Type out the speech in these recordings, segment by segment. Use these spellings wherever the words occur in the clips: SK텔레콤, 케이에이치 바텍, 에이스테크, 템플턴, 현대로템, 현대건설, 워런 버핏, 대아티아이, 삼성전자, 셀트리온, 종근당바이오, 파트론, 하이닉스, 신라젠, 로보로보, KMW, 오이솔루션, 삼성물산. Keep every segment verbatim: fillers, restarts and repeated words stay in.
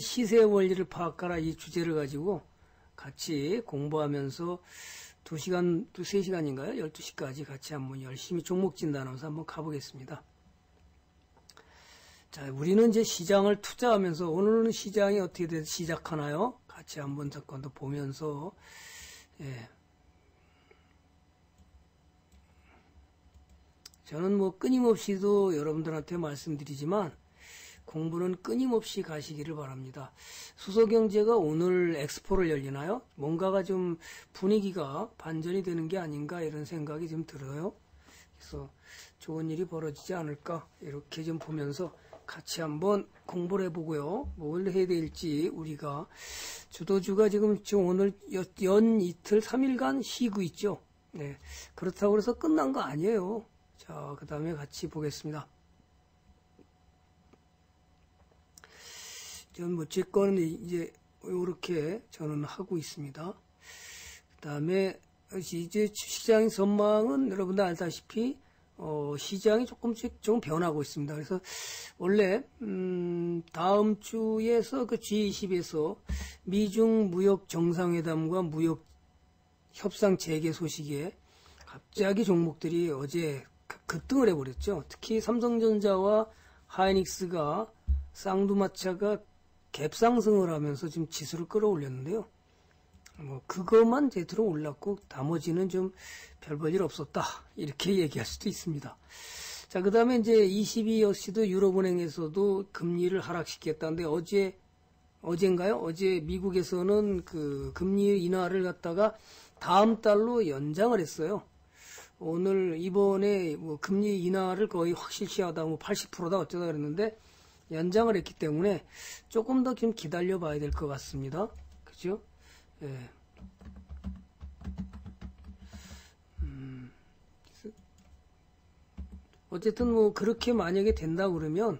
시세 원리를 파악하라, 이 주제를 가지고 같이 공부하면서 두 시간, 또 세 시간인가요? 열두 시까지 같이 한번 열심히 종목 진단하면서 한번 가보겠습니다. 자, 우리는 이제 시장을 투자하면서 오늘은 시장이 어떻게 돼서 시작하나요? 같이 한번 잠깐 더 보면서, 예. 저는 뭐 끊임없이도 여러분들한테 말씀드리지만, 공부는 끊임없이 가시기를 바랍니다. 수소경제가 오늘 엑스포를 열리나요? 뭔가가 좀 분위기가 반전이 되는 게 아닌가 이런 생각이 좀 들어요. 그래서 좋은 일이 벌어지지 않을까 이렇게 좀 보면서 같이 한번 공부를 해보고요. 뭘 해야 될지 우리가 주도주가 지금, 지금 오늘 연 이틀 삼 일간 쉬고 있죠. 네, 그렇다고 해서 끝난 거 아니에요. 자, 그 다음에 같이 보겠습니다. 뭐 제 거는 이제 이렇게 저는 하고 있습니다. 그 다음에 이제 시장의 전망은 여러분들 알다시피 어 시장이 조금씩 조금 변하고 있습니다. 그래서 원래 음 다음 주에서 그 지 이십에서 미중 무역 정상회담과 무역 협상 재개 소식에 갑자기 종목들이 어제 급등을 해버렸죠. 특히 삼성전자와 하이닉스가 쌍두마차가 갭상승을 하면서 지금 지수를 끌어올렸는데요. 뭐 그것만 제대로 올랐고 나머지는 좀 별 볼일 없었다 이렇게 얘기할 수도 있습니다. 자, 그 다음에 이제 이십이 시도 유럽은행에서도 금리를 하락시켰다는데 어제 어젠가요? 어제 미국에서는 그 금리 인하를 갖다가 다음 달로 연장을 했어요. 오늘 이번에 뭐 금리 인하를 거의 확실시하다, 뭐 팔십 퍼센트다 어쩌다 그랬는데. 연장을 했기 때문에 조금 더 좀 기다려 봐야 될 것 같습니다. 그죠? 예. 음. 어쨌든 뭐 그렇게 만약에 된다 그러면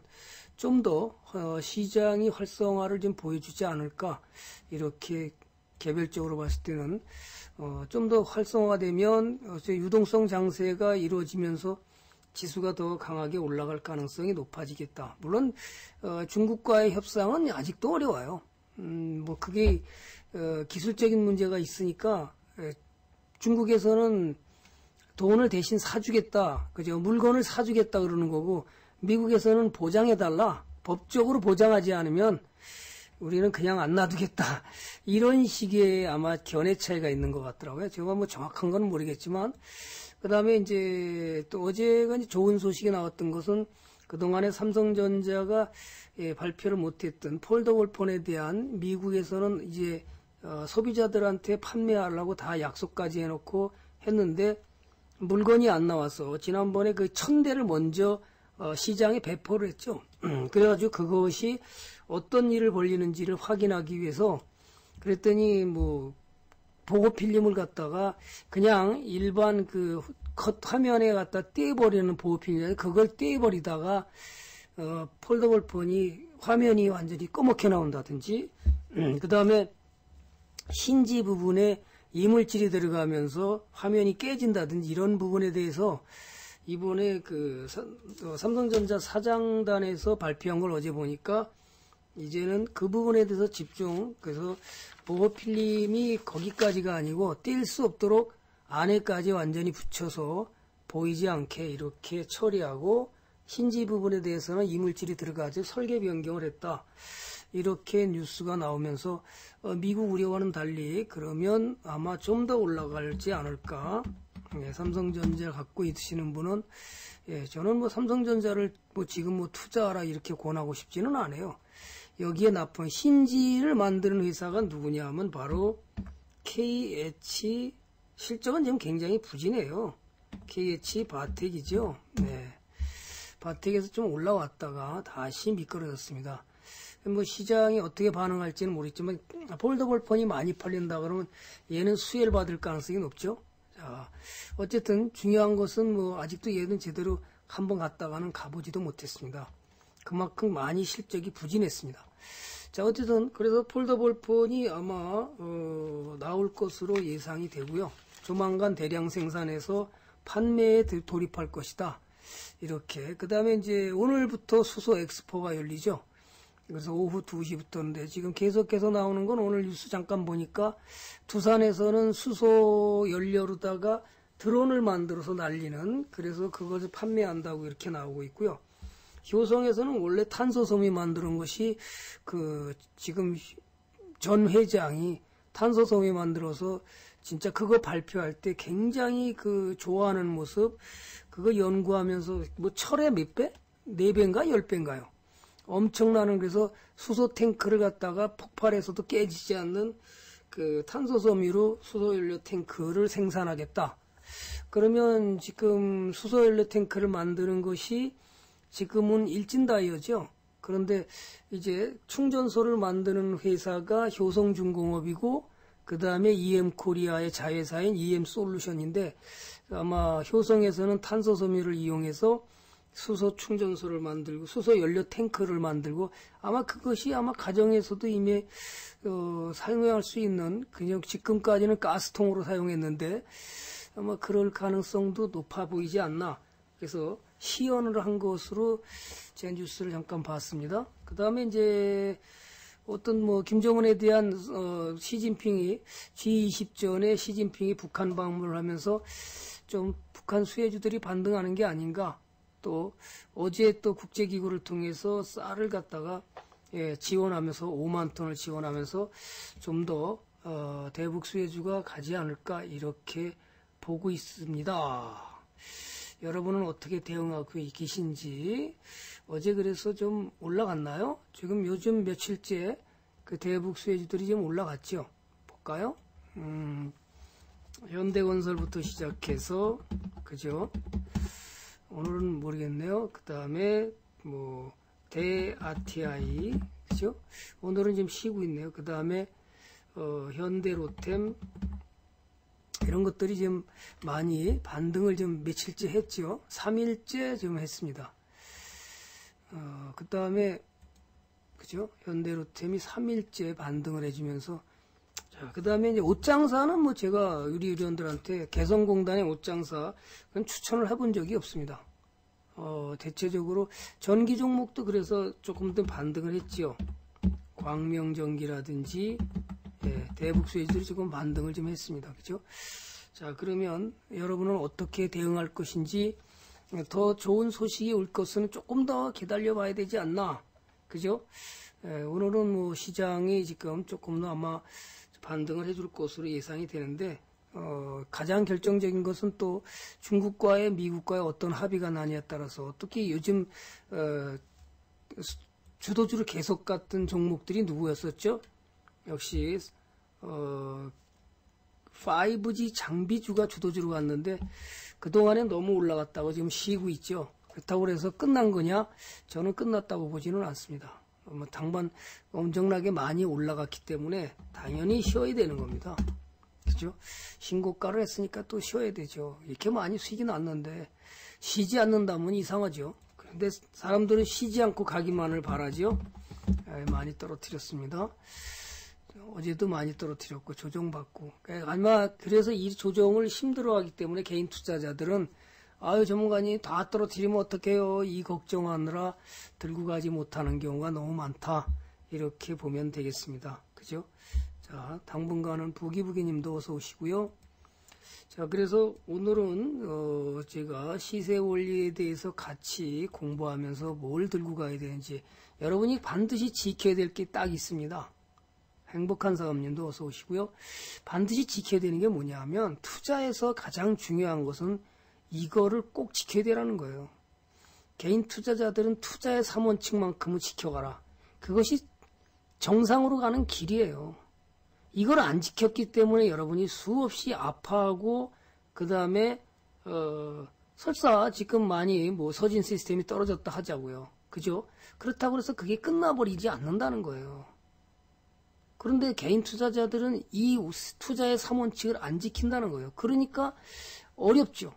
좀 더 시장이 활성화를 좀 보여주지 않을까. 이렇게 개별적으로 봤을 때는 좀 더 활성화되면 유동성 장세가 이루어지면서 지수가 더 강하게 올라갈 가능성이 높아지겠다. 물론 어, 중국과의 협상은 아직도 어려워요. 음, 뭐 그게 어, 기술적인 문제가 있으니까 에, 중국에서는 돈을 대신 사주겠다, 그죠? 물건을 사주겠다 그러는 거고 미국에서는 보장해달라, 법적으로 보장하지 않으면 우리는 그냥 안 놔두겠다 이런 식의 아마 견해 차이가 있는 것 같더라고요. 제가 뭐 정확한 건 모르겠지만. 그 다음에 이제 또 어제가 이제 좋은 소식이 나왔던 것은 그동안에 삼성전자가 예, 발표를 못했던 폴더블폰에 대한 미국에서는 이제 어, 소비자들한테 판매하려고 다 약속까지 해놓고 했는데 물건이 안 나와서 지난번에 그 천 대를 먼저 어, 시장에 배포를 했죠. 그래가지고 그것이 어떤 일을 벌이는지를 확인하기 위해서 그랬더니 뭐 보고 필름을 갖다가 그냥 일반 그 컷 화면에 갖다 떼버리는 보호 필름인데 그걸 떼버리다가 어 폴더블 폰이 화면이 완전히 꺼멓게 나온다든지 음, 그 다음에 신지 부분에 이물질이 들어가면서 화면이 깨진다든지 이런 부분에 대해서 이번에 그 삼성전자 사장단에서 발표한 걸 어제 보니까 이제는 그 부분에 대해서 집중, 그래서 보호 필름이 거기까지가 아니고 뗄 수 없도록 안에까지 완전히 붙여서 보이지 않게 이렇게 처리하고 신지 부분에 대해서는 이물질이 들어가지 설계 변경을 했다. 이렇게 뉴스가 나오면서 미국 우려와는 달리 그러면 아마 좀 더 올라갈지 않을까. 예, 삼성전자 갖고 있으시는 분은 예, 저는 뭐 삼성전자를 뭐 지금 뭐 투자하라 이렇게 권하고 싶지는 않아요. 여기에 납품 신지를 만드는 회사가 누구냐 하면 바로 케이에이치, 실적은 지금 굉장히 부진해요. 케이에이치 바텍이죠. 네, 바텍에서 좀 올라왔다가 다시 미끄러졌습니다. 뭐 시장이 어떻게 반응할지는 모르겠지만 폴더블폰이 많이 팔린다 그러면 얘는 수혜를 받을 가능성이 높죠. 자, 어쨌든 중요한 것은 뭐 아직도 얘는 제대로 한번 갔다가는 가보지도 못했습니다. 그만큼 많이 실적이 부진했습니다. 자, 어쨌든 그래서 폴더블폰이 아마 어, 나올 것으로 예상이 되고요. 조만간 대량 생산해서 판매에 돌입할 것이다. 이렇게. 그 다음에 이제 오늘부터 수소 엑스포가 열리죠. 그래서 오후 두 시부터인데 지금 계속해서 나오는 건 오늘 뉴스 잠깐 보니까 두산에서는 수소 연료로다가 드론을 만들어서 날리는, 그래서 그것을 판매한다고 이렇게 나오고 있고요. 효성에서는 원래 탄소섬유 만드는 것이 그 지금 전 회장이 탄소섬유 만들어서 진짜 그거 발표할 때 굉장히 그 좋아하는 모습, 그거 연구하면서 뭐 철에 몇 배? 네 배인가? 열 배인가요? 엄청나는, 그래서 수소 탱크를 갖다가 폭발해서도 깨지지 않는 그 탄소섬유로 수소연료 탱크를 생산하겠다. 그러면 지금 수소연료 탱크를 만드는 것이 지금은 일진다이어죠. 그런데 이제 충전소를 만드는 회사가 효성중공업이고 그 다음에 이엠코리아의 자회사인 이엠솔루션인데, 아마 효성에서는 탄소섬유를 이용해서 수소 충전소를 만들고 수소 연료 탱크를 만들고, 아마 그것이 아마 가정에서도 이미 어, 사용할 수 있는, 그냥 지금까지는 가스통으로 사용했는데 아마 그럴 가능성도 높아 보이지 않나, 그래서 시연을 한 것으로 제 뉴스를 잠깐 봤습니다. 그 다음에 이제 어떤 뭐 김정은에 대한 어, 시진핑이 지 이십 전에 시진핑이 북한 방문을 하면서 좀 북한 수혜주들이 반등하는 게 아닌가, 또 어제 또 국제기구를 통해서 쌀을 갖다가 예, 지원하면서 오만 톤을 지원하면서 좀 더 어, 대북 수혜주가 가지 않을까 이렇게 보고 있습니다. 여러분은 어떻게 대응하고 계신지, 어제 그래서 좀 올라갔나요? 지금 요즘 며칠째 그 대북 수혜주들이 좀 올라갔죠? 볼까요? 음, 현대건설부터 시작해서, 그죠? 오늘은 모르겠네요. 그 다음에 뭐 대아티아이, 그죠? 오늘은 좀 쉬고 있네요. 그 다음에 어, 현대로템, 이런 것들이 지금 많이 반등을 좀 며칠째 했죠. 삼 일째 좀 했습니다. 어, 그 다음에, 그죠? 현대로템이 삼 일째 반등을 해주면서, 자, 그 다음에 이제 옷장사는 뭐 제가 우리 의원들한테 개성공단의 옷장사, 그건 추천을 해본 적이 없습니다. 어, 대체적으로 전기 종목도 그래서 조금 더 반등을 했죠. 광명전기라든지, 예, 대북 수혜주들이 지금 반등을 좀 했습니다. 그죠? 자, 그러면 여러분은 어떻게 대응할 것인지, 더 좋은 소식이 올 것은 조금 더 기다려 봐야 되지 않나. 그죠? 예, 오늘은 뭐 시장이 지금 조금 더 아마 반등을 해줄 것으로 예상이 되는데, 어, 가장 결정적인 것은 또 중국과의 미국과의 어떤 합의가 나냐에 따라서, 특히 요즘, 어, 주도주를 계속 갔던 종목들이 누구였었죠? 역시 어, 파이브지 장비주가 주도주로 갔는데 그동안에 너무 올라갔다고 지금 쉬고 있죠. 그렇다고 해서 끝난 거냐? 저는 끝났다고 보지는 않습니다. 뭐 당반 엄청나게 많이 올라갔기 때문에 당연히 쉬어야 되는 겁니다. 그죠? 신고가를 했으니까 또 쉬어야 되죠. 이렇게 많이 수익이 났는데 쉬지 않는다면 이상하죠. 그런데 사람들은 쉬지 않고 가기만을 바라죠. 많이 떨어뜨렸습니다. 어제도 많이 떨어뜨렸고 조정받고, 아마 그래서 이 조정을 힘들어하기 때문에 개인 투자자들은 아유 전문가님 다 떨어뜨리면 어떡해요, 이 걱정하느라 들고 가지 못하는 경우가 너무 많다, 이렇게 보면 되겠습니다. 그죠? 자, 당분간은 부기부기님도 어서 오시고요. 자, 그래서 오늘은 어, 제가 시세 원리에 대해서 같이 공부하면서 뭘 들고 가야 되는지, 여러분이 반드시 지켜야 될 게 딱 있습니다. 행복한 사업님도 어서 오시고요. 반드시 지켜야 되는 게 뭐냐 하면, 투자에서 가장 중요한 것은 이거를 꼭 지켜야 되라는 거예요. 개인 투자자들은 투자의 삼 원칙만큼은 지켜가라. 그것이 정상으로 가는 길이에요. 이걸 안 지켰기 때문에 여러분이 수없이 아파하고, 그 다음에 어, 설사 지금 많이 뭐 서진 시스템이 떨어졌다 하자고요. 그죠? 그렇다고 해서 그게 끝나버리지 않는다는 거예요. 그런데 개인 투자자들은 이 투자의 삼 원칙을 안 지킨다는 거예요. 그러니까 어렵죠.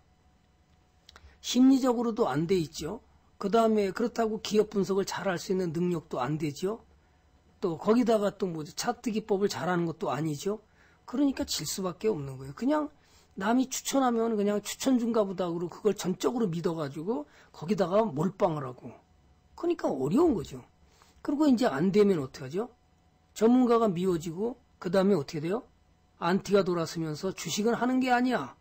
심리적으로도 안 돼 있죠. 그 다음에 그렇다고 기업 분석을 잘 할 수 있는 능력도 안 되죠. 또 거기다가 또 뭐지, 차트 기법을 잘하는 것도 아니죠. 그러니까 질 수밖에 없는 거예요. 그냥 남이 추천하면 그냥 추천 준가 보다 그러고 그걸 전적으로 믿어가지고 거기다가 몰빵을 하고, 그러니까 어려운 거죠. 그리고 이제 안 되면 어떡하죠? 전문가가 미워지고 그 다음에 어떻게 돼요? 안티가 돌아서면서 주식은 하는 게 아니야.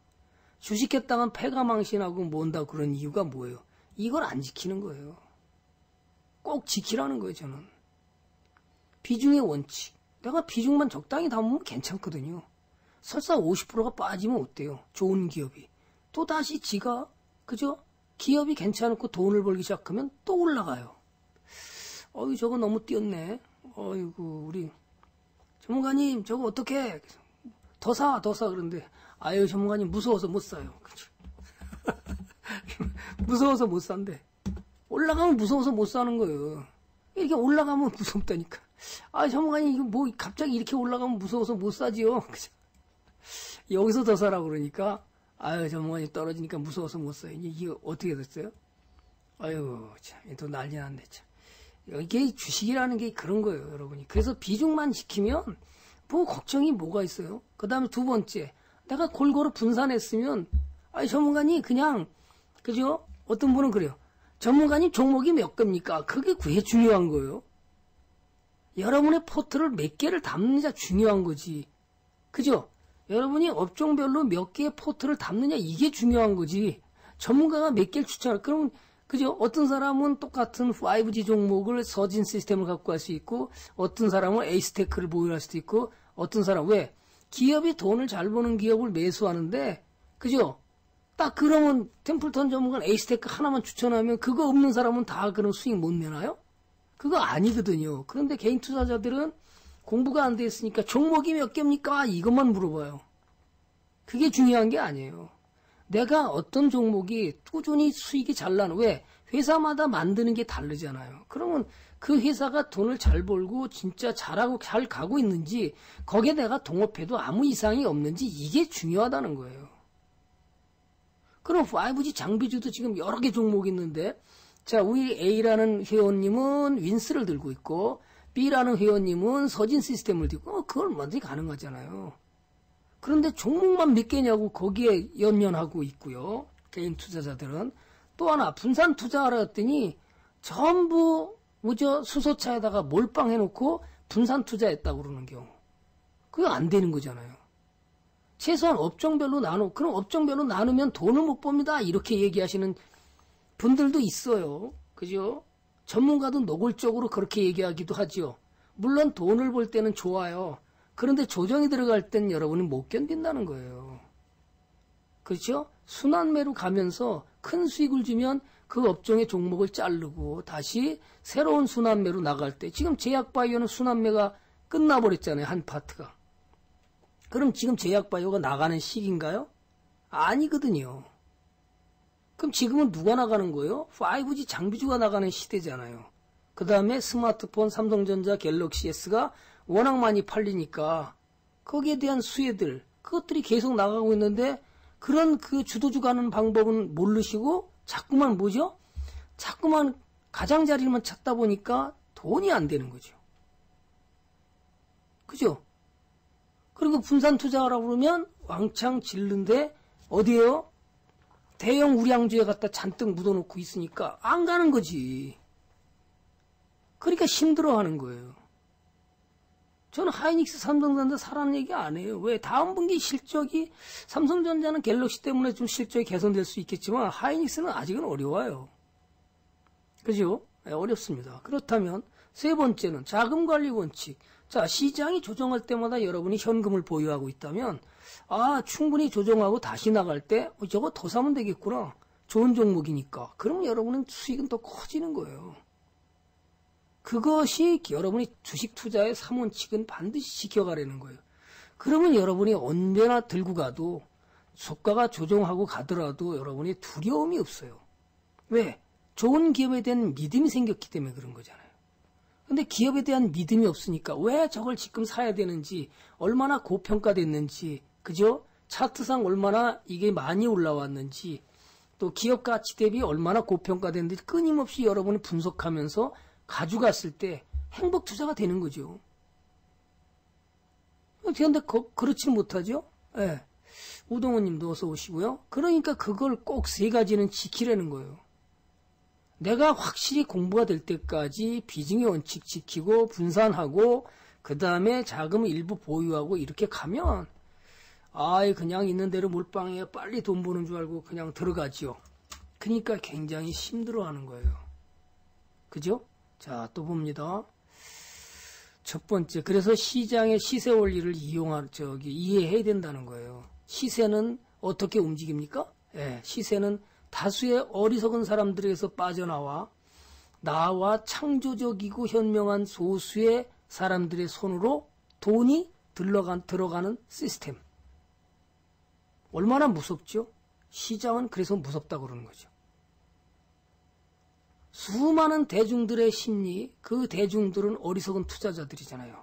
주식했다간 패가 망신하고 뭔다 그런 이유가 뭐예요? 이걸 안 지키는 거예요. 꼭 지키라는 거예요, 저는. 비중의 원칙. 내가 비중만 적당히 담으면 괜찮거든요. 설사 오십 퍼센트가 빠지면 어때요? 좋은 기업이. 또 다시 지가, 그죠? 기업이 괜찮고 돈을 벌기 시작하면 또 올라가요. 어이, 저거 너무 뛰었네. 어이구, 우리 전문가님, 저거 어떡해? 더 사, 더 사. 그런데, 아유, 전문가님, 무서워서 못 사요. 그죠? 무서워서 못 산대. 올라가면 무서워서 못 사는 거예요. 이렇게 올라가면 무섭다니까. 아, 전문가님, 이거 뭐, 갑자기 이렇게 올라가면 무서워서 못 사지요. 그죠? 여기서 더 사라고 그러니까, 아유, 전문가님 떨어지니까 무서워서 못 사요. 이게 어떻게 됐어요? 아유, 참, 또 난리 난데, 참. 이게 주식이라는 게 그런 거예요, 여러분이. 그래서 비중만 지키면, 뭐, 걱정이 뭐가 있어요? 그 다음에 두 번째. 내가 골고루 분산했으면, 아니, 전문가님, 그냥, 그죠? 어떤 분은 그래요. 전문가님, 종목이 몇 겁니까? 그게 그게 중요한 거예요. 여러분의 포트를 몇 개를 담느냐 중요한 거지. 그죠? 여러분이 업종별로 몇 개의 포트를 담느냐, 이게 중요한 거지. 전문가가 몇 개를 추천할, 그러면, 그죠? 어떤 사람은 똑같은 파이브 지 종목을 서진 시스템을 갖고 할 수 있고, 어떤 사람은 에이스테크를 보유할 수도 있고, 어떤 사람, 왜? 기업이 돈을 잘 버는 기업을 매수하는데, 그죠? 딱 그러면 템플턴 전문가는 에이스테크 하나만 추천하면 그거 없는 사람은 다 그런 수익 못 내나요? 그거 아니거든요. 그런데 개인 투자자들은 공부가 안 돼 있으니까 종목이 몇 개입니까? 이것만 물어봐요. 그게 중요한 게 아니에요. 내가 어떤 종목이 꾸준히 수익이 잘 나는, 왜? 회사마다 만드는 게 다르잖아요. 그러면 그 회사가 돈을 잘 벌고 진짜 잘하고 잘 가고 있는지, 거기에 내가 동업해도 아무 이상이 없는지, 이게 중요하다는 거예요. 그럼 파이브 지 장비주도 지금 여러 개 종목이 있는데, 자, 우리 A라는 회원님은 윈스를 들고 있고, B라는 회원님은 서진 시스템을 들고, 어, 그걸 완전히 가능하잖아요. 그런데 종목만 몇 개냐고 거기에 연연하고 있고요. 개인 투자자들은. 또 하나, 분산 투자하라 했더니 전부 뭐죠? 수소차에다가 몰빵해놓고 분산 투자했다고 그러는 경우. 그게 안 되는 거잖아요. 최소한 업종별로 나누, 그럼 업종별로 나누면 돈을 못 법니다. 이렇게 얘기하시는 분들도 있어요. 그죠? 전문가도 노골적으로 그렇게 얘기하기도 하죠. 물론 돈을 벌 때는 좋아요. 그런데 조정이 들어갈 땐 여러분이 못 견딘다는 거예요. 그렇죠? 순환매로 가면서 큰 수익을 주면 그 업종의 종목을 자르고 다시 새로운 순환매로 나갈 때, 지금 제약바이오는 순환매가 끝나버렸잖아요. 한 파트가. 그럼 지금 제약바이오가 나가는 시기인가요? 아니거든요. 그럼 지금은 누가 나가는 거예요? 파이브 지 장비주가 나가는 시대잖아요. 그 다음에 스마트폰, 삼성전자, 갤럭시 S가 워낙 많이 팔리니까 거기에 대한 수혜들, 그것들이 계속 나가고 있는데, 그런 그 주도주가 하는 방법은 모르시고 자꾸만 뭐죠? 자꾸만 가장자리만 찾다 보니까 돈이 안 되는 거죠. 그죠? 그리고 분산 투자하라고 그러면 왕창 질른데 어디에요? 대형 우량주에 갖다 잔뜩 묻어놓고 있으니까 안 가는 거지. 그러니까 힘들어하는 거예요. 저는 하이닉스, 삼성전자 사라는 얘기 안 해요. 왜? 다음 분기 실적이, 삼성전자는 갤럭시 때문에 좀 실적이 개선될 수 있겠지만 하이닉스는 아직은 어려워요. 그죠? 네, 어렵습니다. 그렇다면 세 번째는 자금관리 원칙. 자, 시장이 조정할 때마다 여러분이 현금을 보유하고 있다면, 아, 충분히 조정하고 다시 나갈 때 어, 저거 더 사면 되겠구나. 좋은 종목이니까. 그럼 여러분은 수익은 더 커지는 거예요. 그것이 여러분이 주식 투자의 삼 원칙은 반드시 지켜가라는 거예요. 그러면 여러분이 언제나 들고 가도 주가가 조정하고 가더라도 여러분이 두려움이 없어요. 왜? 좋은 기업에 대한 믿음이 생겼기 때문에 그런 거잖아요. 근데 기업에 대한 믿음이 없으니까 왜 저걸 지금 사야 되는지, 얼마나 고평가됐는지, 그죠? 차트상 얼마나 이게 많이 올라왔는지, 또 기업 가치 대비 얼마나 고평가됐는지 끊임없이 여러분이 분석하면서 가져갔을 때 행복 투자가 되는 거죠. 그런데 그렇지 못하죠. 예. 우동호님도 어서 오시고요. 그러니까 그걸 꼭 세 가지는 지키라는 거예요. 내가 확실히 공부가 될 때까지 비중의 원칙 지키고 분산하고 그 다음에 자금 일부 보유하고 이렇게 가면 아이 그냥 있는 대로 몰빵해 빨리 돈 버는 줄 알고 그냥 들어가지요. 그러니까 굉장히 힘들어하는 거예요. 그죠? 자, 또 봅니다. 첫 번째, 그래서 시장의 시세 원리를 이용할 저기 이해해야 된다는 거예요. 시세는 어떻게 움직입니까? 예, 시세는 다수의 어리석은 사람들에게서 빠져나와 나와 창조적이고 현명한 소수의 사람들의 손으로 돈이 들러간, 들어가는 시스템. 얼마나 무섭죠? 시장은 그래서 무섭다고 그러는 거죠. 수많은 대중들의 심리, 그 대중들은 어리석은 투자자들이잖아요.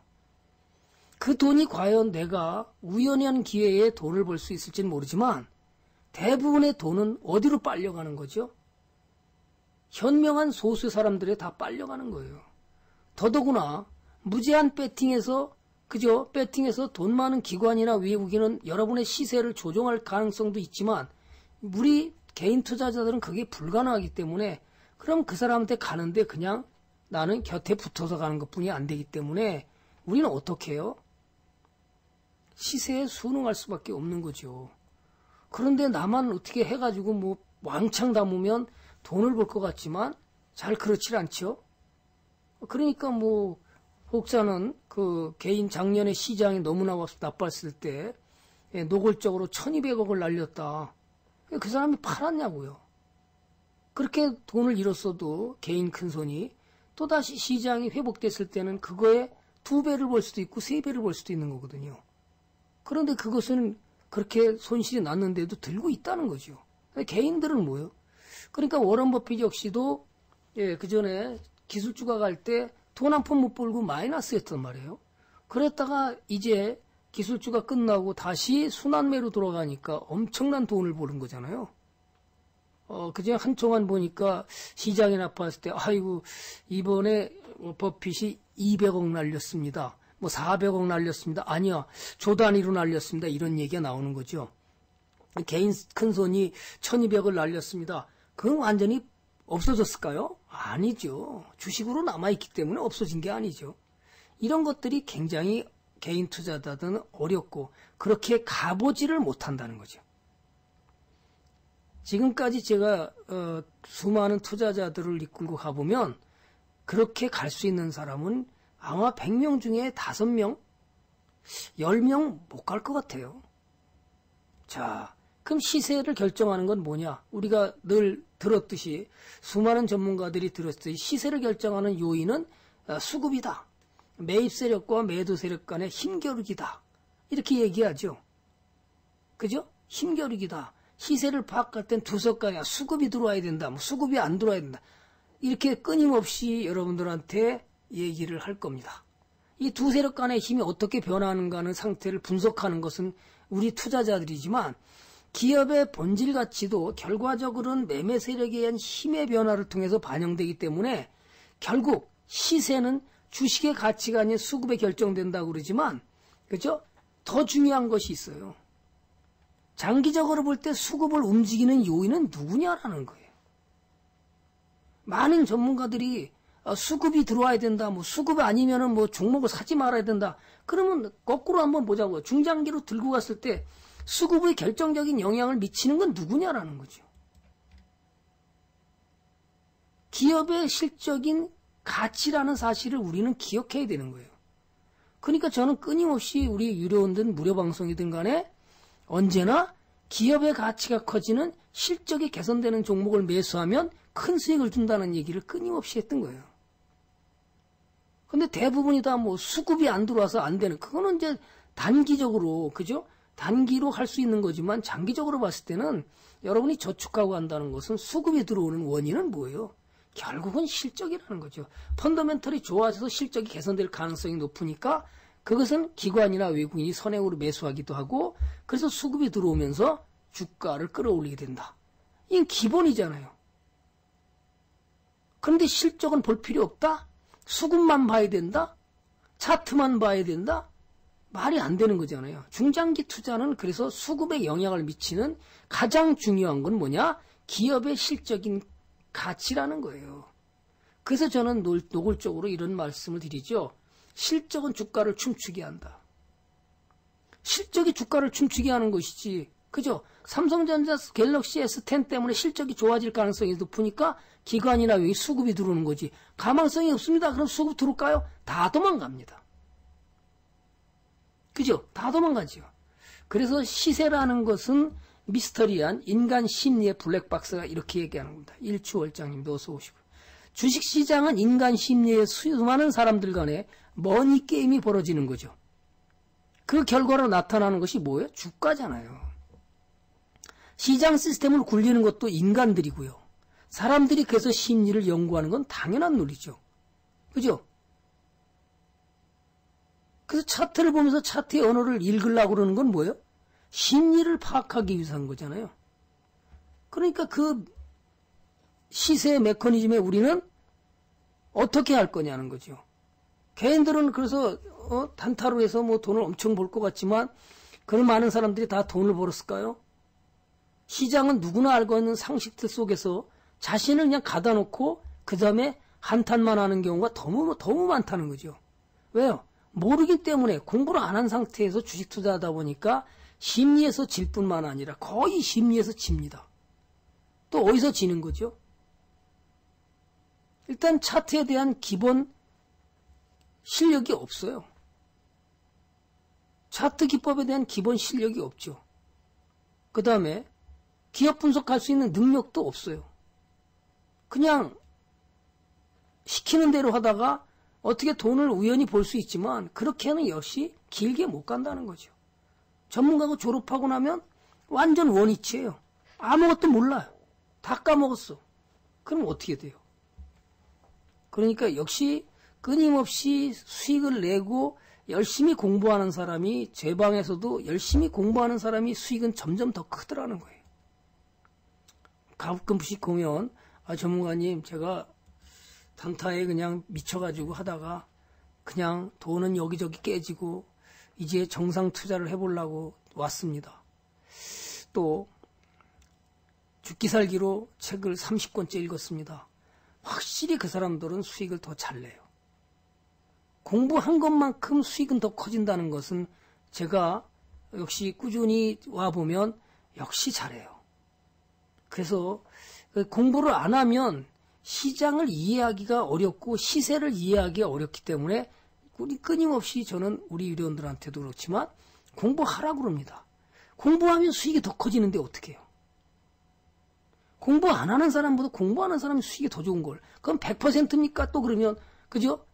그 돈이 과연 내가 우연히 한 기회에 돈을 벌 수 있을지는 모르지만 대부분의 돈은 어디로 빨려가는 거죠? 현명한 소수 사람들에 다 빨려가는 거예요. 더더구나 무제한 배팅에서 그죠? 배팅에서 돈 많은 기관이나 외국인은 여러분의 시세를 조종할 가능성도 있지만 우리 개인 투자자들은 그게 불가능하기 때문에 그럼 그 사람한테 가는데 그냥 나는 곁에 붙어서 가는 것뿐이 안 되기 때문에 우리는 어떻게 해요? 시세에 순응할 수밖에 없는 거죠. 그런데 나만 어떻게 해가지고 뭐 왕창 담으면 돈을 벌 것 같지만 잘 그렇질 않죠. 그러니까 뭐 혹자는 그 개인 작년에 시장이 너무나 나빴을 때 노골적으로 천이백억을 날렸다. 그 사람이 팔았냐고요. 그렇게 돈을 잃었어도 개인 큰손이 또다시 시장이 회복됐을 때는 그거에 두 배를 벌 수도 있고 세 배를 벌 수도 있는 거거든요. 그런데 그것은 그렇게 손실이 났는데도 들고 있다는 거죠. 개인들은 뭐예요? 그러니까 워런 버핏 역시도 예, 그 전에 기술주가 갈 때 돈 한 푼 못 벌고 마이너스였단 말이에요. 그랬다가 이제 기술주가 끝나고 다시 순환매로 돌아가니까 엄청난 돈을 버는 거잖아요. 어, 그제 한동안 보니까 시장이 나빴을 때, 아이고, 이번에 버핏이 이백억 날렸습니다. 뭐 사백억 날렸습니다. 아니야, 조 단위로 날렸습니다. 이런 얘기가 나오는 거죠. 개인 큰손이 천이백억을 날렸습니다. 그건 완전히 없어졌을까요? 아니죠. 주식으로 남아있기 때문에 없어진 게 아니죠. 이런 것들이 굉장히 개인 투자자들은 어렵고 그렇게 가보지를 못한다는 거죠. 지금까지 제가 어, 수많은 투자자들을 이끌고 가보면 그렇게 갈 수 있는 사람은 아마 백 명 중에 다섯 명, 열 명 못 갈 것 같아요. 자, 그럼 시세를 결정하는 건 뭐냐? 우리가 늘 들었듯이 수많은 전문가들이 들었듯이 시세를 결정하는 요인은 수급이다. 매입 세력과 매도 세력 간의 힘겨루기다. 이렇게 얘기하죠. 그죠? 힘겨루기다. 시세를 파악할 땐 두석가야. 수급이 들어와야 된다. 뭐 수급이 안 들어와야 된다. 이렇게 끊임없이 여러분들한테 얘기를 할 겁니다. 이 두 세력 간의 힘이 어떻게 변하는가는 상태를 분석하는 것은 우리 투자자들이지만 기업의 본질 가치도 결과적으로는 매매 세력에 의한 힘의 변화를 통해서 반영되기 때문에 결국 시세는 주식의 가치가 아닌 수급에 결정된다고 그러지만 그렇죠? 더 중요한 것이 있어요. 장기적으로 볼 때 수급을 움직이는 요인은 누구냐라는 거예요. 많은 전문가들이 수급이 들어와야 된다. 뭐 수급 아니면은 뭐 종목을 사지 말아야 된다. 그러면 거꾸로 한번 보자고요. 중장기로 들고 갔을 때 수급의 결정적인 영향을 미치는 건 누구냐라는 거죠. 기업의 실적인 가치라는 사실을 우리는 기억해야 되는 거예요. 그러니까 저는 끊임없이 우리 유료원든 무료방송이든 간에 언제나 기업의 가치가 커지는 실적이 개선되는 종목을 매수하면 큰 수익을 준다는 얘기를 끊임없이 했던 거예요. 근데 대부분이 다 뭐 수급이 안 들어와서 안 되는, 그거는 이제 단기적으로, 그죠? 단기로 할 수 있는 거지만 장기적으로 봤을 때는 여러분이 저축하고 한다는 것은 수급이 들어오는 원인은 뭐예요? 결국은 실적이라는 거죠. 펀더멘털이 좋아져서 실적이 개선될 가능성이 높으니까 그것은 기관이나 외국인이 선행으로 매수하기도 하고 그래서 수급이 들어오면서 주가를 끌어올리게 된다. 이건 기본이잖아요. 그런데 실적은 볼 필요 없다? 수급만 봐야 된다? 차트만 봐야 된다? 말이 안 되는 거잖아요. 중장기 투자는 그래서 수급에 영향을 미치는 가장 중요한 건 뭐냐? 기업의 실적인 가치라는 거예요. 그래서 저는 노골적으로 이런 말씀을 드리죠. 실적은 주가를 춤추게 한다. 실적이 주가를 춤추게 하는 것이지. 그죠? 삼성전자 갤럭시 에스 텐 때문에 실적이 좋아질 가능성이 높으니까 기관이나 외 수급이 들어오는 거지. 가망성이 없습니다. 그럼 수급 들어올까요? 다 도망갑니다. 그죠? 다 도망가지요. 그래서 시세라는 것은 미스터리한 인간 심리의 블랙박스가 이렇게 얘기하는 겁니다. 일추월장님도 어서 오시고. 주식시장은 인간 심리의 수많은 사람들 간에 머니 게임이 벌어지는 거죠. 그 결과로 나타나는 것이 뭐예요? 주가잖아요. 시장 시스템을 굴리는 것도 인간들이고요. 사람들이 그래서 심리를 연구하는 건 당연한 논리죠. 그죠? 그래서 차트를 보면서 차트의 언어를 읽으려고 그러는 건 뭐예요? 심리를 파악하기 위해서 한 거잖아요. 그러니까 그 시세 메커니즘에 우리는 어떻게 할 거냐는 거죠. 개인들은 그래서 어, 단타로 해서 뭐 돈을 엄청 벌 것 같지만 그런 많은 사람들이 다 돈을 벌었을까요? 시장은 누구나 알고 있는 상식들 속에서 자신을 그냥 가다 놓고 그 다음에 한탄만 하는 경우가 너무 너무 많다는 거죠. 왜요? 모르기 때문에 공부를 안 한 상태에서 주식 투자하다 보니까 심리에서 질 뿐만 아니라 거의 심리에서 집니다. 또 어디서 지는 거죠? 일단 차트에 대한 기본 실력이 없어요. 차트 기법에 대한 기본 실력이 없죠. 그 다음에 기업 분석할 수 있는 능력도 없어요. 그냥 시키는 대로 하다가 어떻게 돈을 우연히 벌 수 있지만 그렇게는 역시 길게 못 간다는 거죠. 전문가고 졸업하고 나면 완전 원위치예요. 아무것도 몰라요. 다 까먹었어. 그럼 어떻게 돼요? 그러니까 역시 끊임없이 수익을 내고 열심히 공부하는 사람이 제 방에서도 열심히 공부하는 사람이 수익은 점점 더 크더라는 거예요. 가끔씩 공연, 아 전문가님 제가 단타에 그냥 미쳐가지고 하다가 그냥 돈은 여기저기 깨지고 이제 정상 투자를 해보려고 왔습니다. 또 죽기 살기로 책을 삼십 권째 읽었습니다. 확실히 그 사람들은 수익을 더 잘 내요. 공부한 것만큼 수익은 더 커진다는 것은 제가 역시 꾸준히 와보면 역시 잘해요. 그래서 공부를 안 하면 시장을 이해하기가 어렵고 시세를 이해하기가 어렵기 때문에 우리 끊임없이 저는 우리 유료원들한테도 그렇지만 공부하라고 그럽니다. 공부하면 수익이 더 커지는데 어떻게 해요? 공부 안 하는 사람보다 공부하는 사람이 수익이 더 좋은 걸. 그럼 백 퍼센트입니까? 또 그러면 그죠?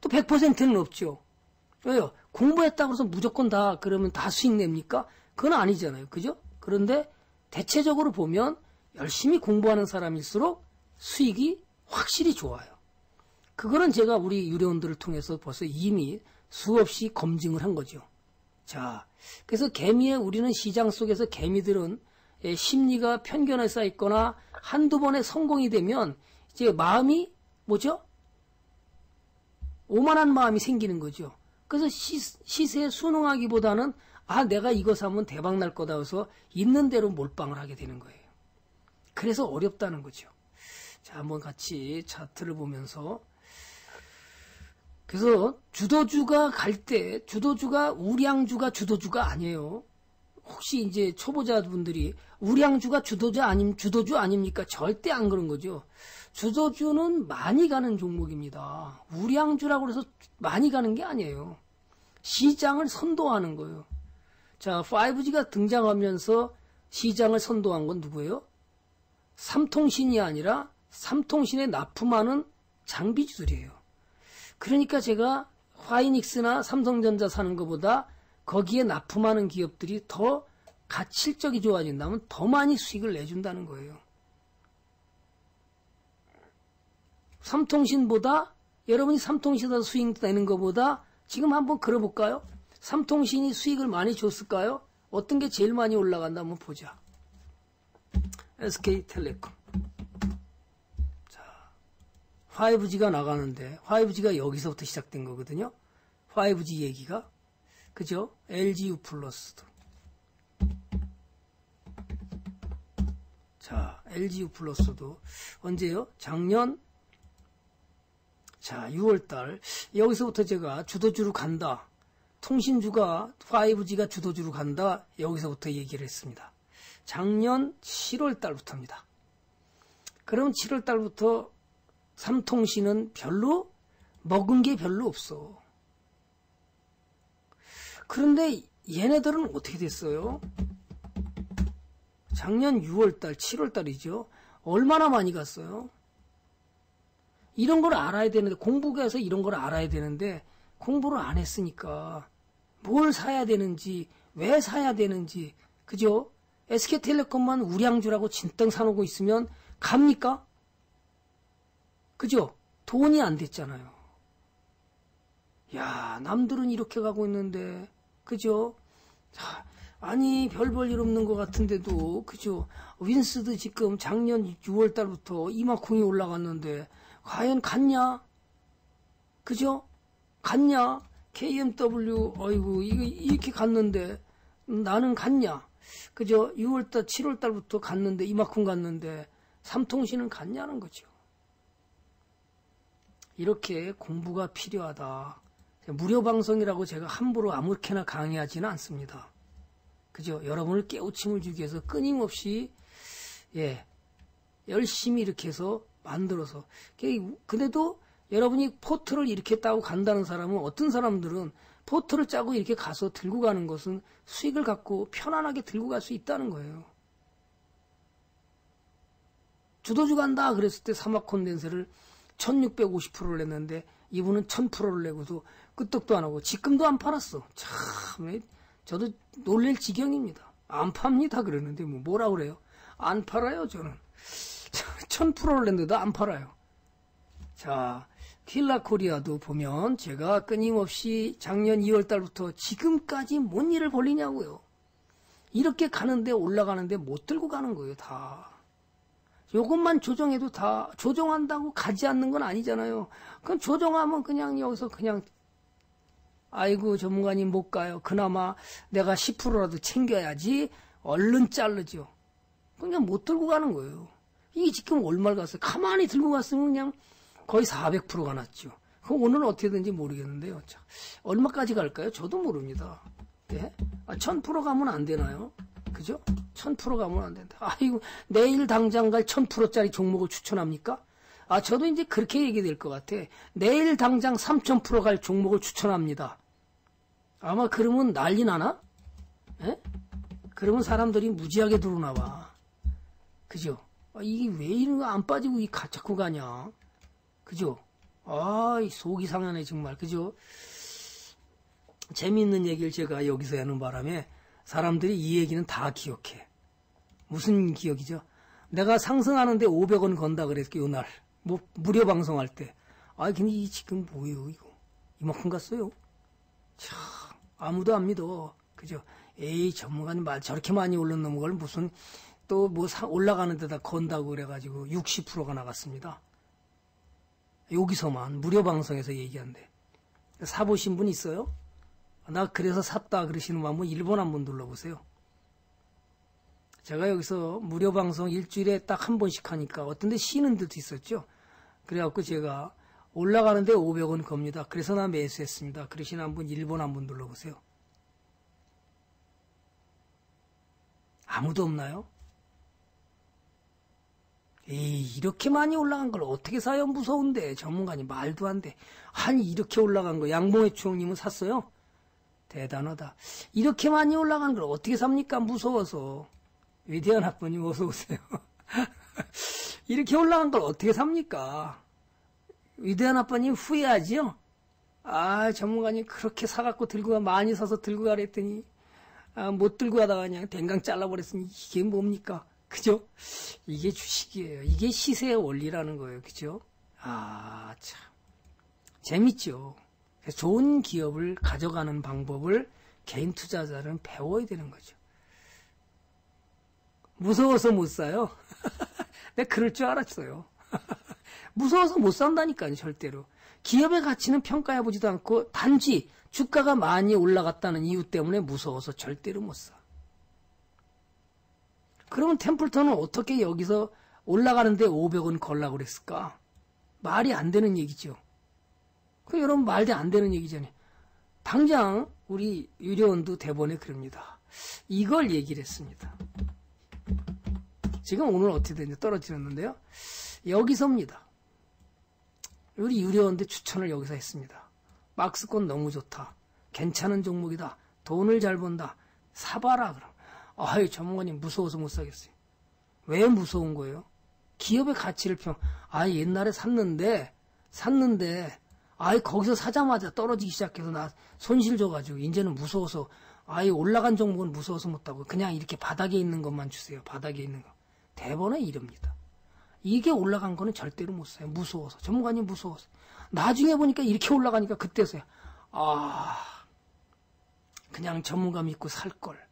또 백 퍼센트는 없죠. 왜요? 공부했다고 해서 무조건 다 그러면 다 수익 냅니까? 그건 아니잖아요. 그죠? 그런데 대체적으로 보면 열심히 공부하는 사람일수록 수익이 확실히 좋아요. 그거는 제가 우리 유료원들을 통해서 벌써 이미 수없이 검증을 한 거죠. 자, 그래서 개미의 우리는 시장 속에서 개미들은 심리가 편견에 쌓이거나 한두 번의 성공이 되면 이제 마음이 뭐죠? 오만한 마음이 생기는 거죠. 그래서 시, 시세에 순응하기보다는 아 내가 이거 사면 대박 날 거다 해서 있는 대로 몰빵을 하게 되는 거예요. 그래서 어렵다는 거죠. 자, 한번 같이 차트를 보면서 그래서 주도주가 갈 때 주도주가 우량주가 주도주가 아니에요. 혹시 이제 초보자분들이 우량주가 주도주 아님 주도주 아닙니까? 절대 안 그런 거죠. 주도주는 많이 가는 종목입니다. 우량주라고 해서 많이 가는 게 아니에요. 시장을 선도하는 거예요. 자, 파이브지가 등장하면서 시장을 선도한 건 누구예요? 삼통신이 아니라 삼통신에 납품하는 장비주들이에요. 그러니까 제가 하이닉스나 삼성전자 사는 것보다 거기에 납품하는 기업들이 더 가치력이 좋아진다면 더 많이 수익을 내준다는 거예요. 삼통신보다 여러분이 삼통신에서 수익 내는 것보다 지금 한번 걸어볼까요? 삼통신이 수익을 많이 줬을까요? 어떤 게 제일 많이 올라간다 한번 보자. 에스케이텔레콤. 자, 파이브지가 나가는데 파이브지가 여기서부터 시작된 거거든요. 파이브지 얘기가. 그죠? 엘지유 플러스도. 자, 엘지유 플러스도 언제요? 작년 자 유월달 여기서부터 제가 주도주로 간다. 통신주가 파이브지가 주도주로 간다. 여기서부터 얘기를 했습니다. 작년 칠월달부터입니다. 그럼 칠월달부터 삼통신은 별로 먹은 게 별로 없어. 그런데 얘네들은 어떻게 됐어요? 작년 유월달, 칠월달이죠. 얼마나 많이 갔어요? 이런 걸 알아야 되는데, 공부해서 이런 걸 알아야 되는데 공부를 안 했으니까 뭘 사야 되는지, 왜 사야 되는지, 그죠? 에스케이텔레콤만 우량주라고 진땅 사놓고 있으면 갑니까? 그죠? 돈이 안 됐잖아요. 야, 남들은 이렇게 가고 있는데, 그죠? 자, 아니 별볼 일 없는 것 같은데도, 그죠? 윈스도 지금 작년 유월달부터 이만큼이 올라갔는데 과연 갔냐? 그죠? 갔냐? 케이엠더블유 어이구 이거 이렇게 갔는데 나는 갔냐? 그죠? 유월달, 칠월달부터 갔는데 이만큼 갔는데 삼통신은 갔냐는 거죠. 이렇게 공부가 필요하다. 무료 방송이라고 제가 함부로 아무렇게나 강의하지는 않습니다. 그죠? 여러분을 깨우침을 주기 위해서 끊임없이 예 열심히 이렇게 해서 만들어서. 근데도 여러분이 포트를 이렇게 따고 간다는 사람은, 어떤 사람들은 포트를 짜고 이렇게 가서 들고 가는 것은 수익을 갖고 편안하게 들고 갈 수 있다는 거예요. 주도주 간다 그랬을 때 삼화콘덴세를 천육백오십 퍼센트를 냈는데 이분은 천 퍼센트를 내고도 끄떡도 안 하고 지금도 안 팔았어. 참 저도 놀랄 지경입니다. 안 팝니다 그러는데 뭐 뭐라 그래요? 안 팔아요 저는. 천 퍼센트를 냈는데도 안 팔아요. 자, 킬라코리아도 보면 제가 끊임없이 작년 이월달부터 지금까지 뭔 일을 벌리냐고요. 이렇게 가는데 올라가는데 못 들고 가는 거예요 다. 요것만 조정해도 다 조정한다고 가지 않는 건 아니잖아요. 그럼 조정하면 그냥 여기서 그냥 아이고 전문가님 못 가요. 그나마 내가 십 퍼센트라도 챙겨야지 얼른 자르죠. 그냥 못 들고 가는 거예요. 이게 지금 얼마를 갔어요. 가만히 들고 갔으면 그냥 거의 사백 퍼센트가 났죠. 그럼 오늘은 어떻게 되는지 모르겠는데요. 자, 얼마까지 갈까요? 저도 모릅니다. 네? 아, 천 퍼센트 가면 안 되나요? 그죠? 천 퍼센트 가면 안 된다. 아이고, 내일 당장 갈 천 퍼센트짜리 종목을 추천합니까? 아, 저도 이제 그렇게 얘기될 것 같아. 내일 당장 삼천 퍼센트 갈 종목을 추천합니다. 아마 그러면 난리 나나? 예? 그러면 사람들이 무지하게 들어오나 봐. 그죠? 아, 이게 왜 이런 거 안 빠지고 이 가, 자꾸 가냐? 그죠? 아, 이 속이 상하네, 정말. 그죠? 재미있는 얘기를 제가 여기서 하는 바람에 사람들이 이 얘기는 다 기억해. 무슨 기억이죠? 내가 상승하는데 오백 원 건다 그랬게, 요 날. 뭐, 무료 방송할 때. 아, 근데 이 지금 뭐예요, 이거? 이만큼 갔어요? 참, 아무도 안 믿어. 그죠? 에이, 전문가님 말 저렇게 많이 올랐는 걸 무슨 또 뭐 올라가는 데다 건다고 그래가지고 육십 퍼센트가 나갔습니다. 여기서만 무료 방송에서 얘기한대. 사보신 분 있어요? 나 그래서 샀다 그러시는 분 일본 한번 눌러보세요. 제가 여기서 무료 방송 일주일에 딱 한 번씩 하니까 어떤 데 쉬는 데도 있었죠. 그래갖고 제가 올라가는데 오백 원 겁니다. 그래서 나 매수했습니다. 그러시는 한 분 일본 한번 눌러보세요. 아무도 없나요? 에이, 이렇게 많이 올라간 걸 어떻게 사요? 무서운데. 전문가님 말도 안 돼. 아니 이렇게 올라간 거 양봉의 추억님은 샀어요? 대단하다. 이렇게 많이 올라간 걸 어떻게 삽니까? 무서워서. 위대한 학부님 어서오세요. 이렇게 올라간 걸 어떻게 삽니까? 위대한 아빠님 후회하지요? 아, 전문가님 그렇게 사갖고 들고 가, 많이 사서 들고 가라 했더니, 아, 못 들고 가다가 그냥 댕강 잘라버렸으니 이게 뭡니까? 그죠? 이게 주식이에요. 이게 시세의 원리라는 거예요. 그죠? 아, 참. 재밌죠? 좋은 기업을 가져가는 방법을 개인 투자자는 배워야 되는 거죠. 무서워서 못 사요. 내가 그럴 줄 알았어요. 무서워서 못 산다니까요. 절대로. 기업의 가치는 평가해보지도 않고 단지 주가가 많이 올라갔다는 이유 때문에 무서워서 절대로 못 사. 그러면 템플턴은 어떻게 여기서 올라가는데 오백 원 걸라고 그랬을까? 말이 안 되는 얘기죠. 그 여러분 말도 안 되는 얘기잖아요. 당장 우리 유료원도 대본에 그럽니다. 이걸 얘기를 했습니다. 지금 오늘 어떻게 되는지 떨어지는데요. 여기서입니다. 우리 유료원들 추천을 여기서 했습니다. 박스권 너무 좋다. 괜찮은 종목이다. 돈을 잘 번다. 사봐라 그럼. 아유 전문가님 무서워서 못 사겠어요. 왜 무서운 거예요? 기업의 가치를 평. 아 옛날에 샀는데 샀는데 아이 거기서 사자마자 떨어지기 시작해서 나 손실 줘가지고 이제는 무서워서 아이 올라간 종목은 무서워서 못 하고 그냥 이렇게 바닥에 있는 것만 주세요. 바닥에 있는 거. 대번의 이릅니다. 이게 올라간 거는 절대로 못 사요. 무서워서. 전문가님 무서워서. 나중에 보니까 이렇게 올라가니까 그때서야 아 그냥 전문가 믿고 살 걸.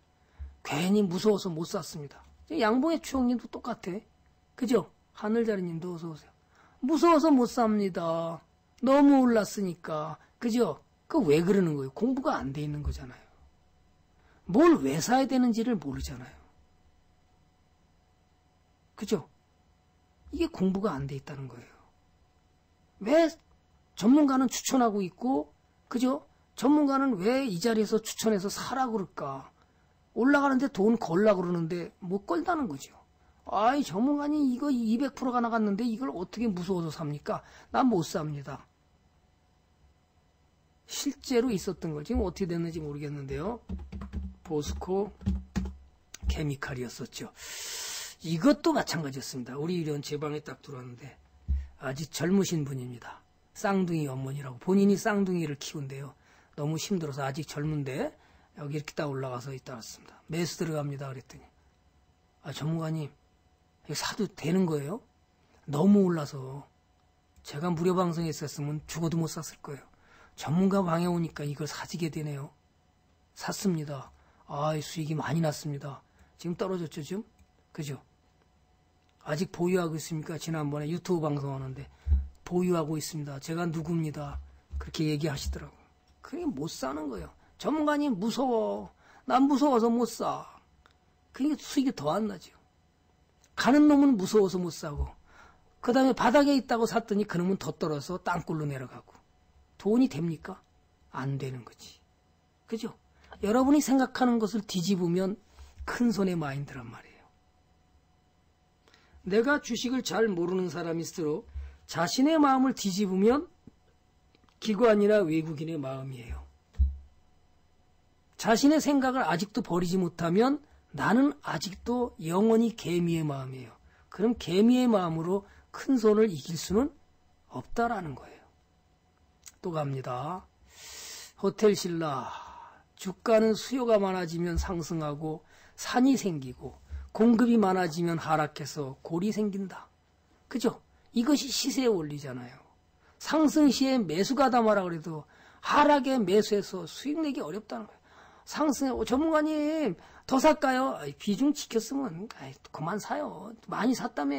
괜히 무서워서 못 샀습니다. 양봉의 추억님도 똑같아. 그죠? 하늘자리님도 어서오세요. 무서워서 못 삽니다. 너무 올랐으니까. 그죠? 그 왜 그러는 거예요? 공부가 안 돼 있는 거잖아요. 뭘 왜 사야 되는지를 모르잖아요. 그죠? 이게 공부가 안 돼 있다는 거예요. 왜 전문가는 추천하고 있고, 그죠? 전문가는 왜 이 자리에서 추천해서 사라고 그럴까? 올라가는데 돈 걸라고 그러는데 못 걸다는 거죠. 아이 전문가님 이거 이백 퍼센트가 나갔는데 이걸 어떻게 무서워서 삽니까? 난 못 삽니다. 실제로 있었던 걸 지금 어떻게 됐는지 모르겠는데요. 보스코 케미칼이었었죠. 이것도 마찬가지였습니다. 우리 유리원 제 방에 딱 들어왔는데 아직 젊으신 분입니다. 쌍둥이 어머니라고 본인이 쌍둥이를 키운대요. 너무 힘들어서 아직 젊은데 여기 이렇게 딱 올라가서 있다 왔습니다. 매수 들어갑니다. 그랬더니 아 전문가님 이거 사도 되는 거예요? 너무 올라서 제가 무료 방송에 있었으면 죽어도 못 샀을 거예요. 전문가 방에 오니까 이걸 사지게 되네요. 샀습니다. 아 수익이 많이 났습니다. 지금 떨어졌죠 지금? 그죠? 아직 보유하고 있습니까? 지난번에 유튜브 방송하는데 보유하고 있습니다. 제가 누굽니다. 그렇게 얘기하시더라고요. 그게 못 사는 거예요. 전문가님 무서워. 난 무서워서 못 사. 그러니까 수익이 더 안 나죠. 가는 놈은 무서워서 못 사고 그 다음에 바닥에 있다고 샀더니 그놈은 더 떨어서 땅굴로 내려가고 돈이 됩니까? 안 되는 거지. 그죠? 여러분이 생각하는 것을 뒤집으면 큰 손의 마인드란 말이에요. 내가 주식을 잘 모르는 사람일수록 자신의 마음을 뒤집으면 기관이나 외국인의 마음이에요. 자신의 생각을 아직도 버리지 못하면 나는 아직도 영원히 개미의 마음이에요. 그럼 개미의 마음으로 큰 손을 이길 수는 없다라는 거예요. 또 갑니다. 호텔 신라. 주가는 수요가 많아지면 상승하고 산이 생기고 공급이 많아지면 하락해서 골이 생긴다. 그죠? 이것이 시세의 원리잖아요. 상승시에 매수가 담아라 그래도 하락에 매수해서 수익 내기 어렵다는 거예요. 상승에 어, 전문가님 더 살까요? 아이, 비중 지켰으면 아이, 그만 사요. 많이 샀다며.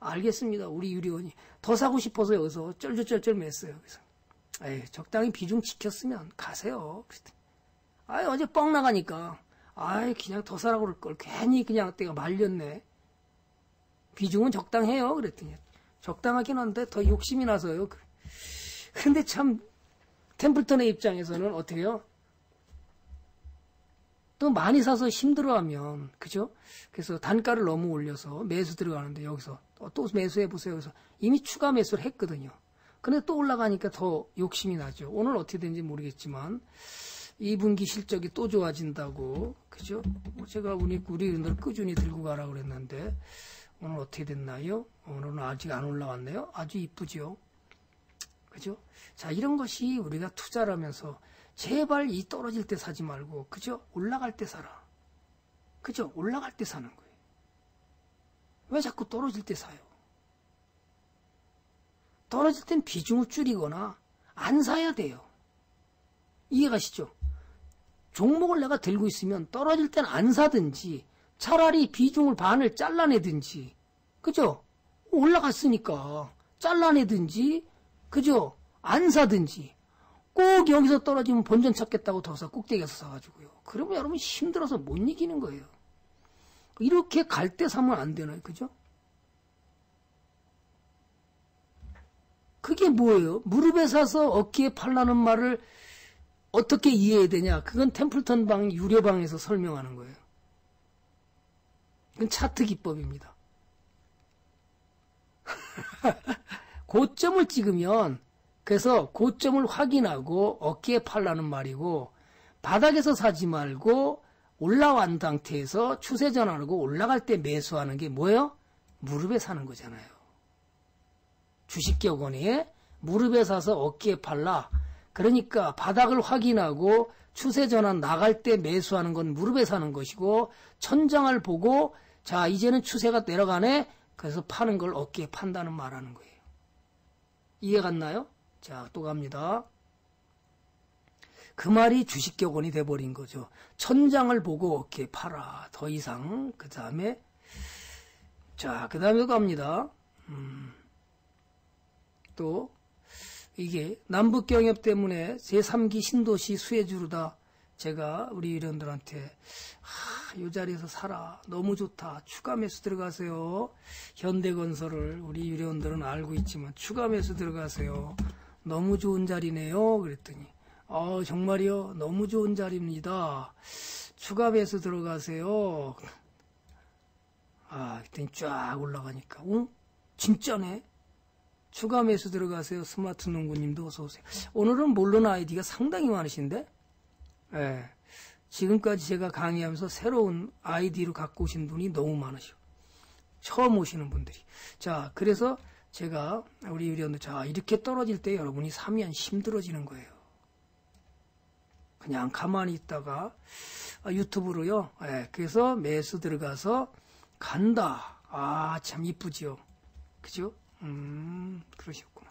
알겠습니다. 우리 유리원이 더 사고 싶어서 여기서 쩔쩔쩔쩔 맸어요. 그래서 아이, 적당히 비중 지켰으면 가세요. 아이, 어제 뻥 나가니까 아이, 그냥 더 사라고 그럴 걸 괜히 그냥 내가 말렸네. 비중은 적당해요. 그랬더니 적당하긴 한데 더 욕심이 나서요. 근데 참 템플턴의 입장에서는 어때요? 또 많이 사서 힘들어하면 그죠? 그래서 단가를 너무 올려서 매수 들어가는데 여기서 또 매수해 보세요. 그래서 이미 추가 매수를 했거든요. 근데 또 올라가니까 더 욕심이 나죠. 오늘 어떻게 되는지 모르겠지만 이 분기 실적이 또 좋아진다고 그죠? 제가 우리 우리들 꾸준히 들고 가라 그랬는데 오늘 어떻게 됐나요? 오늘은 아직 안 올라왔네요. 아주 이쁘죠? 그죠? 자 이런 것이 우리가 투자를 하면서 제발 이 떨어질 때 사지 말고 그죠? 올라갈 때 사라. 그죠? 올라갈 때 사는 거예요. 왜 자꾸 떨어질 때 사요? 떨어질 땐 비중을 줄이거나 안 사야 돼요. 이해가시죠? 종목을 내가 들고 있으면 떨어질 땐 안 사든지 차라리 비중을 반을 잘라내든지 그죠? 올라갔으니까 잘라내든지 그죠? 안 사든지 꼭 여기서 떨어지면 본전 찾겠다고 더 사, 꼭대기에서 사가지고요. 그러면 여러분 힘들어서 못 이기는 거예요. 이렇게 갈 때 사면 안 되나요? 그죠? 그게 뭐예요? 무릎에 사서 어깨에 팔라는 말을 어떻게 이해해야 되냐? 그건 템플턴 방, 유료방에서 설명하는 거예요. 그건 차트 기법입니다. 고점을 찍으면, 그래서 고점을 확인하고 어깨에 팔라는 말이고, 바닥에서 사지 말고 올라온 상태에서 추세 전환하고 올라갈 때 매수하는 게 뭐예요? 무릎에 사는 거잖아요. 주식격언에 무릎에 사서 어깨에 팔라. 그러니까 바닥을 확인하고 추세 전환 나갈 때 매수하는 건 무릎에 사는 것이고, 천장을 보고 자 이제는 추세가 내려가네. 그래서 파는 걸 어깨에 판다는 말하는 거예요. 이해 갔나요? 자, 또 갑니다. 그 말이 주식격언이 돼버린 거죠. 천장을 보고 어깨에 팔아. 더 이상. 그 다음에 자, 그 다음에 갑니다. 음. 또 이게 남북경협 때문에 제삼기 신도시 수혜주로다. 제가 우리 위원들한테 아, 요 자리에서 사라. 너무 좋다. 추가 매수 들어가세요. 현대건설을 우리 위원들은 알고 있지만 추가 매수 들어가세요. 너무 좋은 자리네요. 그랬더니 아, 정말이요? 너무 좋은 자리입니다. 추가 매수 들어가세요. 아, 그랬더니 쫙 올라가니까 응? 진짜네? 추가 매수 들어가세요. 스마트 농구님도 어서오세요. 오늘은 모르는 아이디가 상당히 많으신데, 예, 지금까지 제가 강의하면서 새로운 아이디로 갖고 오신 분이 너무 많으시고, 처음 오시는 분들이. 자, 그래서 제가 우리 유리원들, 자, 이렇게 떨어질 때 여러분이 사면 힘들어지는 거예요. 그냥 가만히 있다가, 아, 유튜브로요. 예, 그래서 매수 들어가서 간다. 아, 참 이쁘지요. 그죠? 음, 그러셨구나.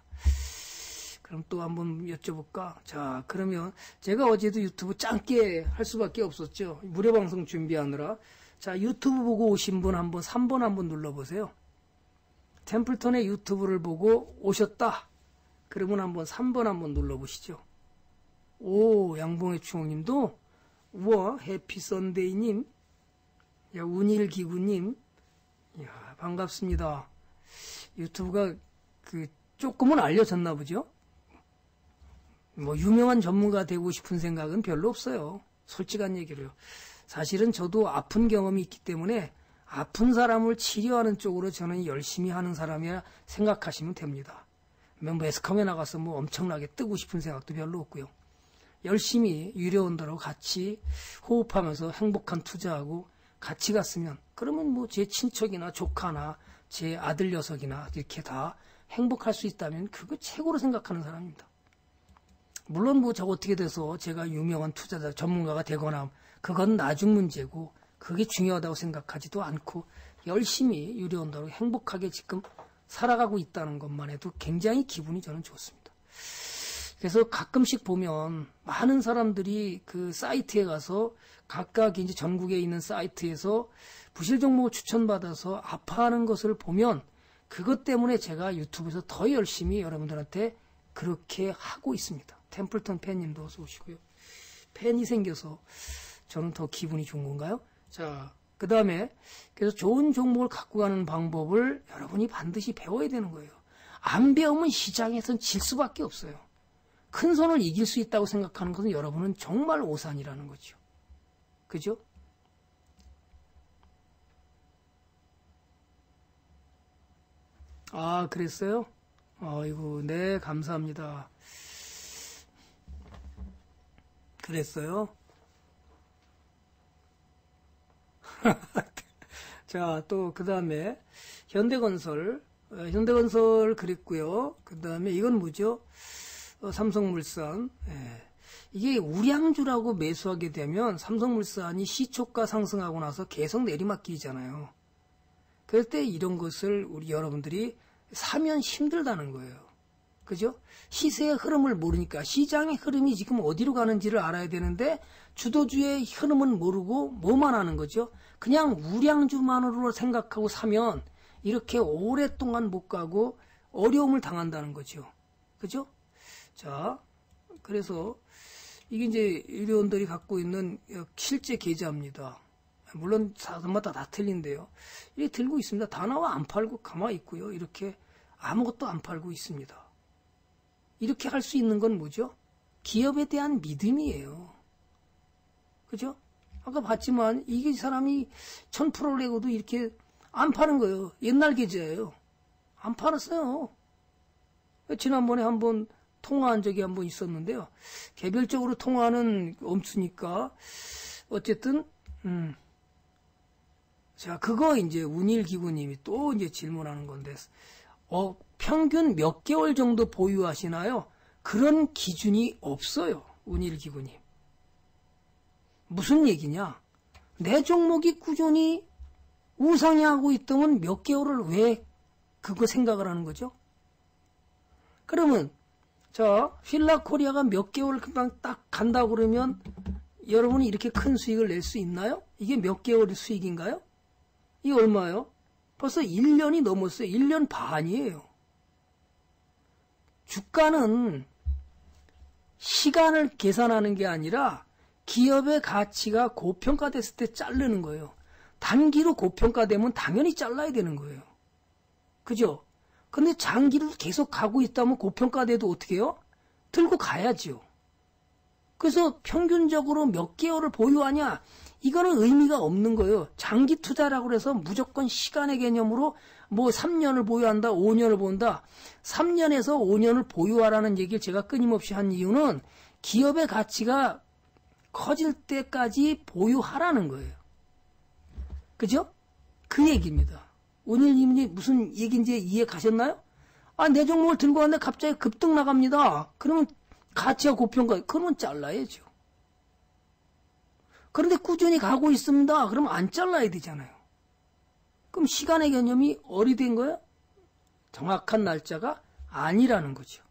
그럼 또 한번 여쭤볼까? 자, 그러면 제가 어제도 유튜브 짧게 할 수밖에 없었죠. 무료 방송 준비하느라. 자, 유튜브 보고 오신 분 한번 삼 번 한번 눌러보세요. 템플턴의 유튜브를 보고 오셨다. 그러면 한번 삼 번 한번 눌러보시죠. 오, 양봉의 추억님도, 우와, 해피 선데이님, 야, 운일기구님, 야, 반갑습니다. 유튜브가 그 조금은 알려졌나 보죠. 뭐 유명한 전문가 되고 싶은 생각은 별로 없어요. 솔직한 얘기로요. 사실은 저도 아픈 경험이 있기 때문에 아픈 사람을 치료하는 쪽으로 저는 열심히 하는 사람이라 생각하시면 됩니다. 매스컴에 나가서 뭐 엄청나게 뜨고 싶은 생각도 별로 없고요. 열심히 유료원들하고 같이 호흡하면서 행복한 투자하고 같이 갔으면, 그러면 뭐 제 친척이나 조카나 제 아들 녀석이나 이렇게 다 행복할 수 있다면 그거 최고로 생각하는 사람입니다. 물론 뭐 저 어떻게 돼서 제가 유명한 투자자, 전문가가 되거나 그건 나중 문제고 그게 중요하다고 생각하지도 않고 열심히 유리원더로 행복하게 지금 살아가고 있다는 것만 해도 굉장히 기분이 저는 좋습니다. 그래서 가끔씩 보면 많은 사람들이 그 사이트에 가서 각각 이제 전국에 있는 사이트에서 부실 종목 추천받아서 아파하는 것을 보면 그것 때문에 제가 유튜브에서 더 열심히 여러분들한테 그렇게 하고 있습니다. 템플턴 팬님도 어서 오시고요. 팬이 생겨서 저는 더 기분이 좋은 건가요? 자, 그 다음에 그래서 좋은 종목을 갖고 가는 방법을 여러분이 반드시 배워야 되는 거예요. 안 배우면 시장에서는 질 수밖에 없어요. 큰 손을 이길 수 있다고 생각하는 것은 여러분은 정말 오산이라는 거죠. 그죠? 아, 그랬어요? 아이고, 네, 감사합니다. 그랬어요? 자, 또 그 다음에 현대건설, 현대건설 그랬고요. 그 다음에 이건 뭐죠? 어, 삼성물산. 예. 이게 우량주라고 매수하게 되면 삼성물산이 시초가 상승하고 나서 계속 내리막길이잖아요. 그럴 때 이런 것을 우리 여러분들이 사면 힘들다는 거예요. 그죠? 시세의 흐름을 모르니까 시장의 흐름이 지금 어디로 가는지를 알아야 되는데 주도주의 흐름은 모르고 뭐만 하는 거죠? 그냥 우량주만으로 생각하고 사면 이렇게 오랫동안 못 가고 어려움을 당한다는 거죠. 그죠? 자, 그래서 이게 이제 유료원들이 갖고 있는 실제 계좌입니다. 물론 사람마다 다 틀린데요. 이렇게 들고 있습니다. 다 나와 안 팔고 가만히 있고요. 이렇게 아무것도 안 팔고 있습니다. 이렇게 할 수 있는 건 뭐죠? 기업에 대한 믿음이에요. 그죠? 아까 봤지만 이게 사람이 천 퍼센트 내고도 이렇게 안 파는 거예요. 옛날 계좌예요. 안 팔았어요. 지난번에 한번 통화한 적이 한번 있었는데요. 개별적으로 통화는 엄수니까 어쨌든 음. 자, 그거 이제 운일기구님이 또 이제 질문하는 건데, 어, 평균 몇 개월 정도 보유하시나요? 그런 기준이 없어요, 운일기구님. 무슨 얘기냐? 내 종목이 꾸준히 우상향하고 있다면 몇 개월을 왜 그거 생각을 하는 거죠? 그러면 자, 신라코리아가 몇 개월 금방 딱 간다고 그러면 여러분이 이렇게 큰 수익을 낼 수 있나요? 이게 몇 개월의 수익인가요? 이게 얼마예요? 벌써 일 년이 넘었어요. 일 년 반이에요. 주가는 시간을 계산하는 게 아니라 기업의 가치가 고평가됐을 때 자르는 거예요. 단기로 고평가되면 당연히 잘라야 되는 거예요. 그죠? 근데 장기로 계속 가고 있다면 고평가돼도 어떻게 해요? 들고 가야죠. 그래서 평균적으로 몇 개월을 보유하냐? 이거는 의미가 없는 거예요. 장기 투자라고 해서 무조건 시간의 개념으로 뭐 삼 년을 보유한다, 오 년을 본다. 삼 년에서 오 년을 보유하라는 얘기를 제가 끊임없이 한 이유는 기업의 가치가 커질 때까지 보유하라는 거예요. 그죠? 그 얘기입니다. 오늘님이 무슨 얘기인지 이해 가셨나요? 아, 내 종목을 들고 왔는데 갑자기 급등 나갑니다. 그러면 가치가 고평가, 그러면 잘라야죠. 그런데 꾸준히 가고 있습니다. 그러면 안 잘라야 되잖아요. 그럼 시간의 개념이 어리된 거예요? 정확한 날짜가 아니라는 거죠.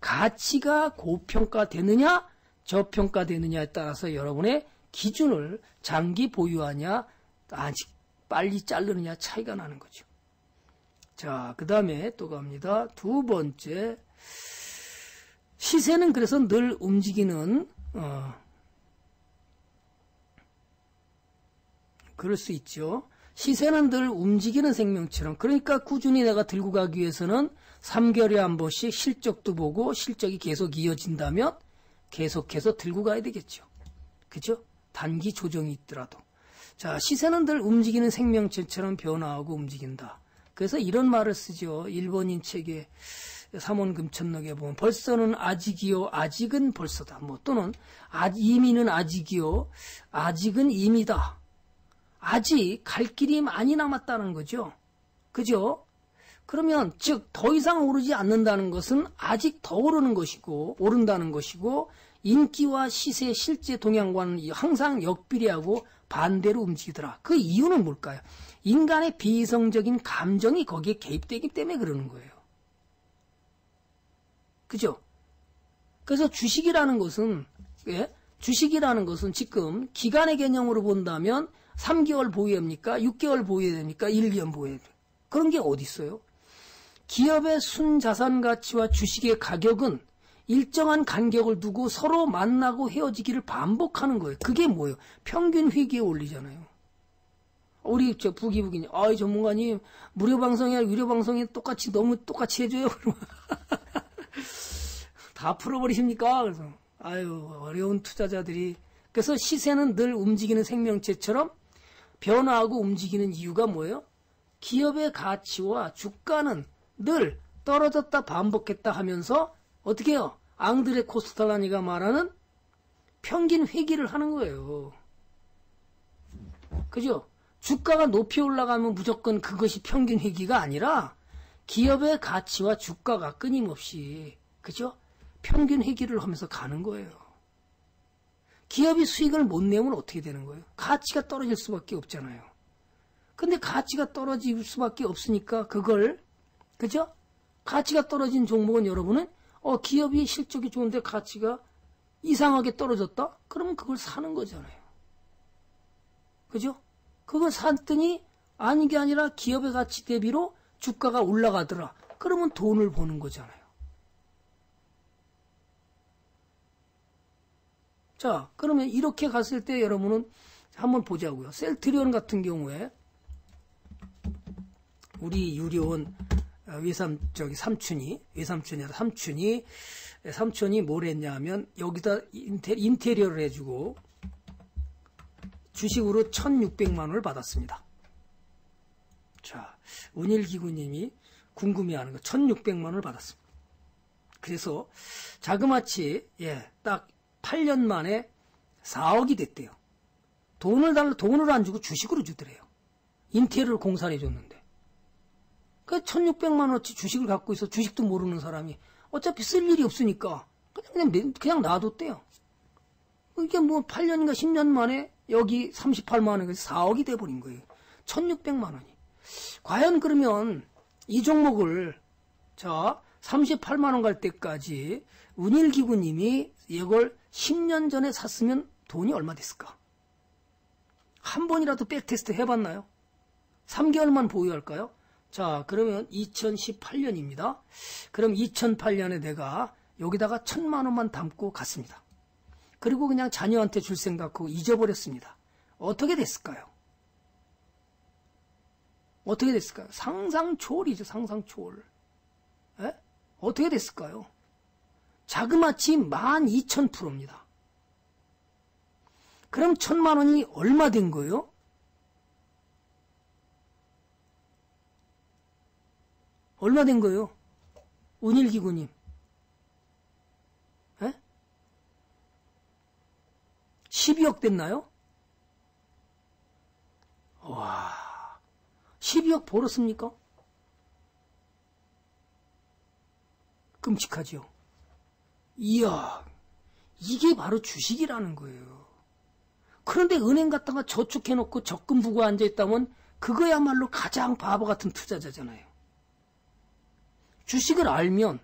가치가 고평가되느냐, 저평가되느냐에 따라서 여러분의 기준을 장기 보유하냐, 아직 빨리 자르느냐 차이가 나는 거죠. 자, 그 다음에 또 갑니다. 두 번째, 시세는 그래서 늘 움직이는, 어, 그럴 수 있죠. 시세는 늘 움직이는 생명처럼, 그러니까 꾸준히 내가 들고 가기 위해서는 삼 개월에 한 번씩 실적도 보고 실적이 계속 이어진다면 계속해서 들고 가야 되겠죠. 그죠? 단기 조정이 있더라도. 자, 시세는 늘 움직이는 생명체처럼 변화하고 움직인다. 그래서 이런 말을 쓰죠. 일본인 책에 삼원금천록에 보면 벌써는 아직이요, 아직은 벌써다. 뭐 또는 아, 이미는 아직이요, 아직은 이미다. 아직 갈 길이 많이 남았다는 거죠. 그죠? 그러면 즉 더 이상 오르지 않는다는 것은 아직 더 오르는 것이고, 오른다는 것이고, 인기와 시세의 실제 동향과는 항상 역비례하고 반대로 움직이더라. 그 이유는 뭘까요? 인간의 비이성적인 감정이 거기에 개입되기 때문에 그러는 거예요. 그죠? 그래서 주식이라는 것은, 예? 주식이라는 것은 지금 기간의 개념으로 본다면 삼 개월 보유합니까? 육 개월 보유합니까? 일 년 보유합니까? 그런 게 어디 있어요? 기업의 순자산 가치와 주식의 가격은 일정한 간격을 두고 서로 만나고 헤어지기를 반복하는 거예요. 그게 뭐예요? 평균 회귀의 원리잖아요. 우리 저 부기부기님, 아이 전문가님 무료 방송이야 유료 방송이 똑같이 너무 똑같이 해줘요. 다 풀어버리십니까? 그래서 아유, 어려운 투자자들이. 그래서 시세는 늘 움직이는 생명체처럼 변화하고 움직이는 이유가 뭐예요? 기업의 가치와 주가는 늘 떨어졌다 반복했다 하면서 어떻게 해요? 앙드레 코스탈라니가 말하는 평균 회귀를 하는 거예요. 그죠? 주가가 높이 올라가면 무조건 그것이 평균 회귀가 아니라 기업의 가치와 주가가 끊임없이, 그죠? 평균 회귀를 하면서 가는 거예요. 기업이 수익을 못 내면 어떻게 되는 거예요? 가치가 떨어질 수밖에 없잖아요. 근데 가치가 떨어질 수밖에 없으니까 그걸, 그죠? 가치가 떨어진 종목은 여러분은 어, 기업이 실적이 좋은데 가치가 이상하게 떨어졌다? 그러면 그걸 사는 거잖아요. 그죠? 그걸 샀더니 아닌 게 아니라 기업의 가치 대비로 주가가 올라가더라. 그러면 돈을 버는 거잖아요. 자, 그러면 이렇게 갔을 때 여러분은 한번 보자고요. 셀트리온 같은 경우에 우리 유리온 외삼 저기 삼촌이 외삼촌이 아니라 삼촌이 삼촌이 뭘 했냐면 여기다 인테, 인테리어를 해주고 주식으로 천육백만 원을 받았습니다. 자, 은일기구님이 궁금해하는 거 천육백만 원을 받았습니다. 그래서 자그마치 예, 딱 팔 년 만에 사억이 됐대요. 돈을 달라 돈을 안 주고 주식으로 주더래요. 인테리어를 공사를 해줬는데. 그러니까 천육백만 원어치 주식을 갖고 있어 주식도 모르는 사람이 어차피 쓸 일이 없으니까 그냥 그냥, 그냥 놔뒀대요. 이게 뭐 팔 년인가 십 년 만에 여기 삼십팔만 원에서 사억이 돼버린 거예요. 천육백만 원이. 과연 그러면 이 종목을 자 삼십팔만 원 갈 때까지 운일기구님이 이걸 십 년 전에 샀으면 돈이 얼마 됐을까? 한 번이라도 백테스트 해봤나요? 삼 개월만 보유할까요? 자, 그러면 이천십팔 년입니다. 그럼 이천팔 년에 내가 여기다가 천만 원만 담고 갔습니다. 그리고 그냥 자녀한테 줄 생각하고 잊어버렸습니다. 어떻게 됐을까요? 어떻게 됐을까요? 상상초월이죠, 상상초월. 예? 어떻게 됐을까요? 자그마치 만 이천 퍼센트입니다. 그럼 천만 원이 얼마 된 거예요? 얼마 된 거예요? 은일기구님. 예? 십이억 됐나요? 와, 십이억 벌었습니까? 끔찍하죠? 이야, 이게 바로 주식이라는 거예요. 그런데 은행 갔다가 저축해놓고 적금 부고 앉아있다면 그거야말로 가장 바보 같은 투자자잖아요. 주식을 알면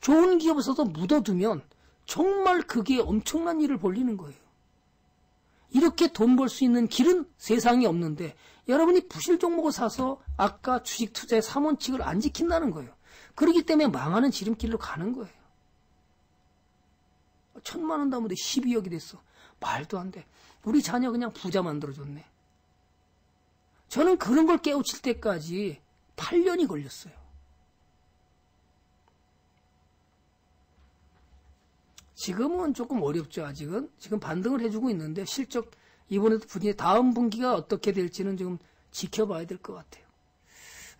좋은 기업에서도 묻어두면 정말 그게 엄청난 일을 벌리는 거예요. 이렇게 돈 벌 수 있는 길은 세상에 없는데 여러분이 부실 종목을 사서 아까 주식 투자의 삼 원칙을 안 지킨다는 거예요. 그렇기 때문에 망하는 지름길로 가는 거예요. 천만 원 담은데 십이억이 됐어. 말도 안 돼. 우리 자녀 그냥 부자 만들어줬네. 저는 그런 걸 깨우칠 때까지 팔 년이 걸렸어요. 지금은 조금 어렵죠. 아직은 지금 반등을 해주고 있는데 실적 이번에도 분위기 다음 분기가 어떻게 될지는 지금 지켜봐야 될 것 같아요.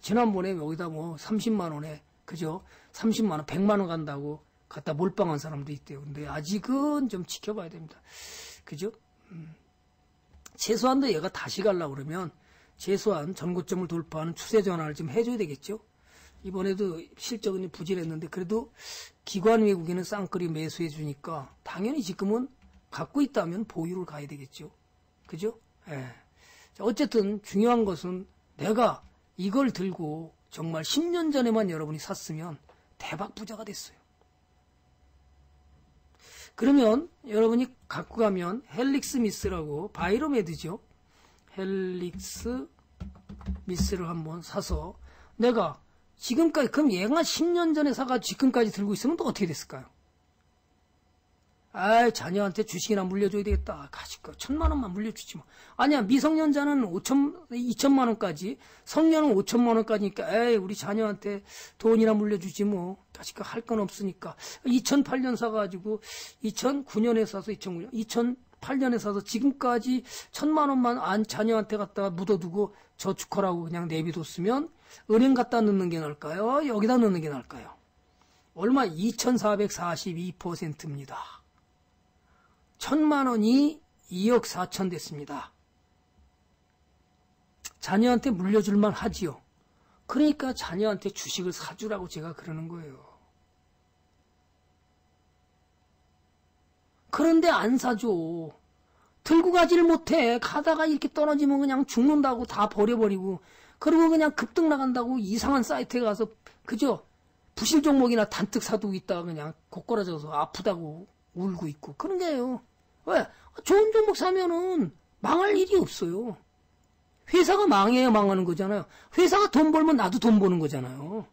지난번에 여기다 뭐 삼십만 원에 그죠? 삼십만 원, 백만 원 간다고 갖다 몰빵한 사람도 있대요. 근데 아직은 좀 지켜봐야 됩니다. 그죠? 음. 최소한도 얘가 다시 가려고 그러면 최소한 전고점을 돌파하는 추세 전환을 좀 해줘야 되겠죠. 이번에도 실적은 부진했는데 그래도 기관 외국인은 쌍끌이 매수해 주니까 당연히 지금은 갖고 있다면 보유를 가야 되겠죠. 그죠? 예. 자, 어쨌든 중요한 것은 내가 이걸 들고 정말 십 년 전에만 여러분이 샀으면 대박 부자가 됐어요. 그러면 여러분이 갖고 가면 헬릭스 미스라고 바이로메드죠. 헬릭스 미스를 한번 사서 내가 지금까지, 그럼 얘가 십 년 전에 사가 지금까지 들고 있으면 또 어떻게 됐을까요? 아이, 자녀한테 주식이나 물려줘야 되겠다. 가실까? 천만 원만 물려주지 뭐. 아니야, 미성년자는 오천, 이천만 원까지, 성년은 오천만 원까지니까, 에이, 우리 자녀한테 돈이나 물려주지 뭐. 가실까? 할 건 없으니까. 이천팔 년 사가지고, 이천구 년에 사서, 이천구 년, 이천팔 년에 사서 지금까지 천만 원만 안 자녀한테 갖다가 묻어두고 저축하라고 그냥 내비뒀으면, 은행 갖다 넣는 게 나을까요? 여기다 넣는 게 나을까요? 얼마? 이천사백사십이 퍼센트입니다. 천만 원이 이억 사천 됐습니다. 자녀한테 물려줄만 하지요. 그러니까 자녀한테 주식을 사주라고 제가 그러는 거예요. 그런데 안 사줘. 들고 가지를 못해. 가다가 이렇게 떨어지면 그냥 죽는다고 다 버려버리고 그리고 그냥 급등 나간다고 이상한 사이트에 가서 그죠? 부실 종목이나 단뜩 사두고 있다가 그냥 고꾸라져서 아프다고 울고 있고 그런 게요. 왜? 좋은 종목 사면은 망할 일이 없어요. 회사가 망해야 망하는 거잖아요. 회사가 돈 벌면 나도 돈 버는 거잖아요.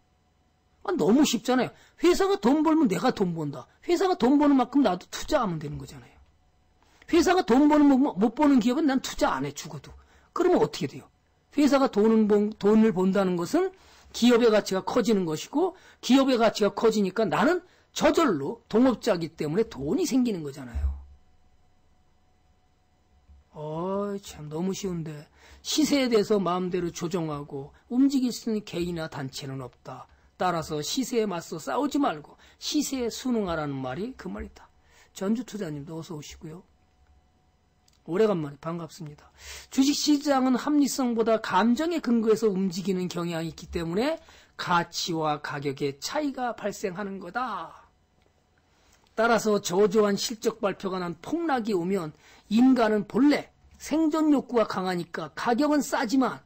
아, 너무 쉽잖아요. 회사가 돈 벌면 내가 돈 번다. 회사가 돈 버는 만큼 나도 투자하면 되는 거잖아요. 회사가 돈 버는, 못 버는 기업은 난 투자 안 해, 죽어도. 그러면 어떻게 돼요? 회사가 돈은, 돈을 번다는 것은 기업의 가치가 커지는 것이고, 기업의 가치가 커지니까 나는 저절로 동업자이기 때문에 돈이 생기는 거잖아요. 어이, 참, 너무 쉬운데. 시세에 대해서 마음대로 조정하고 움직일 수 있는 개인이나 단체는 없다. 따라서 시세에 맞서 싸우지 말고 시세에 순응하라는 말이 그 말이다. 전주투자님도 어서 오시고요. 오래간만에 반갑습니다. 주식시장은 합리성보다 감정에 근거해서 움직이는 경향이 있기 때문에 가치와 가격의 차이가 발생하는 거다. 따라서 저조한 실적 발표가 난 폭락이 오면 인간은 본래 생존 욕구가 강하니까 가격은 싸지만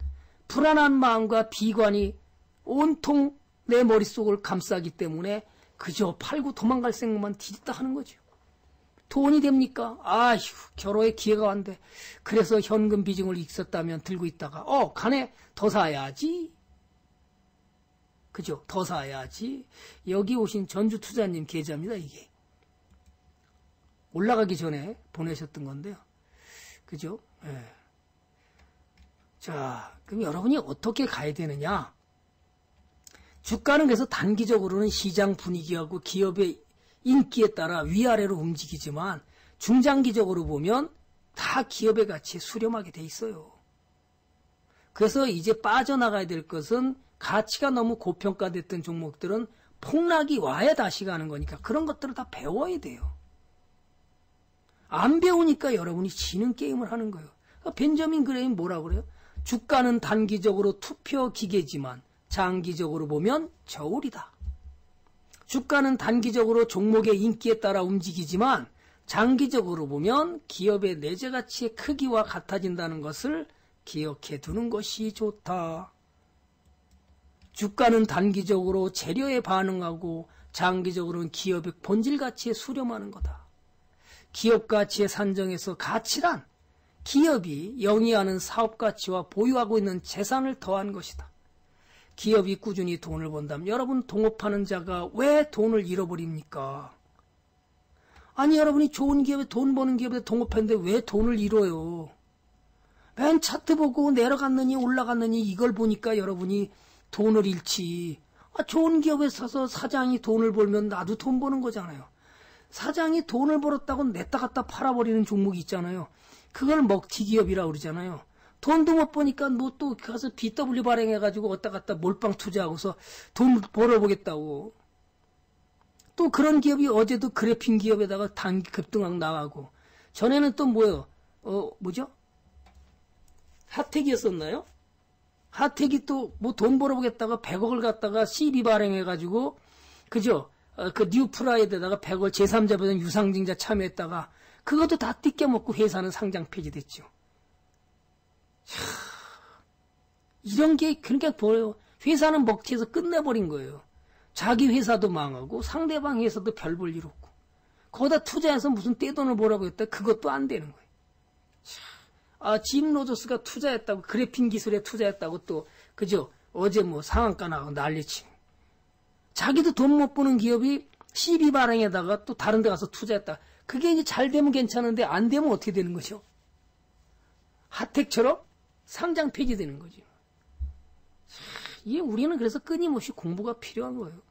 불안한 마음과 비관이 온통 내 머릿속을 감싸기 때문에 그저 팔고 도망갈 생각만 뒤집다 하는 거죠. 돈이 됩니까? 아휴, 결혼에 기회가 왔는데. 그래서 현금 비중을 있었다면 들고 있다가 어, 간에 더 사야지. 그죠? 더 사야지. 여기 오신 전주투자님 계좌입니다, 이게. 올라가기 전에 보내셨던 건데요. 그죠? 예. 자, 그럼 여러분이 어떻게 가야 되느냐? 주가는 그래서 단기적으로는 시장 분위기하고 기업의 인기에 따라 위아래로 움직이지만 중장기적으로 보면 다 기업의 가치에 수렴하게 돼 있어요. 그래서 이제 빠져나가야 될 것은 가치가 너무 고평가됐던 종목들은 폭락이 와야 다시 가는 거니까 그런 것들을 다 배워야 돼요. 안 배우니까 여러분이 지는 게임을 하는 거예요. 벤저민 그레이는 뭐라고 그래요? 주가는 단기적으로 투표 기계지만 장기적으로 보면 저울이다. 주가는 단기적으로 종목의 인기에 따라 움직이지만 장기적으로 보면 기업의 내재 가치의 크기와 같아진다는 것을 기억해 두는 것이 좋다. 주가는 단기적으로 재료에 반응하고 장기적으로는 기업의 본질 가치에 수렴하는 거다. 기업 가치의 산정에서 가치란 기업이 영위하는 사업 가치와 보유하고 있는 재산을 더한 것이다. 기업이 꾸준히 돈을 번다면 여러분 동업하는 자가 왜 돈을 잃어버립니까? 아니 여러분이 좋은 기업에 돈 버는 기업에 동업했는데 왜 돈을 잃어요? 맨 차트 보고 내려갔느니 올라갔느니 이걸 보니까 여러분이 돈을 잃지. 아, 좋은 기업에 사서 사장이 돈을 벌면 나도 돈 버는 거잖아요. 사장이 돈을 벌었다고 냈다 갔다 팔아버리는 종목이 있잖아요. 그걸 먹튀기업이라고 그러잖아요. 돈도 못 버니까 뭐 또 가서 비더블유 발행해가지고 왔다 갔다 몰빵 투자하고서 돈 벌어보겠다고. 또 그런 기업이 어제도 그래핀 기업에다가 단기 급등락 나가고. 전에는 또 뭐예요? 어, 뭐죠? 하택이었었나요? 하택이 또 뭐 돈 벌어보겠다가 백억을 갖다가 씨비 발행해가지고, 그죠? 어, 그 뉴프라이드에다가 백억을 제삼자 배정 유상증자 참여했다가 그것도 다 띠껴먹고 회사는 상장 폐지됐죠. 참, 이런 게 그렇게 보여요. 회사는 먹튀해서 끝내버린 거예요. 자기 회사도 망하고 상대방 회사도 별 볼 일 없고 거기다 투자해서 무슨 떼돈을 보라고 했다 그것도 안 되는 거예요. 참, 아, 짐 로저스가 투자했다고 그래핀 기술에 투자했다고 또 그죠? 어제 뭐 상한가 나가고 난리치고 자기도 돈 못 버는 기업이 씨비 발행에다가 또 다른 데 가서 투자했다. 그게 이제 잘 되면 괜찮은데 안 되면 어떻게 되는 거죠? 하택처럼 상장 폐지되는 거죠. 이게 우리는 그래서 끊임없이 공부가 필요한 거예요.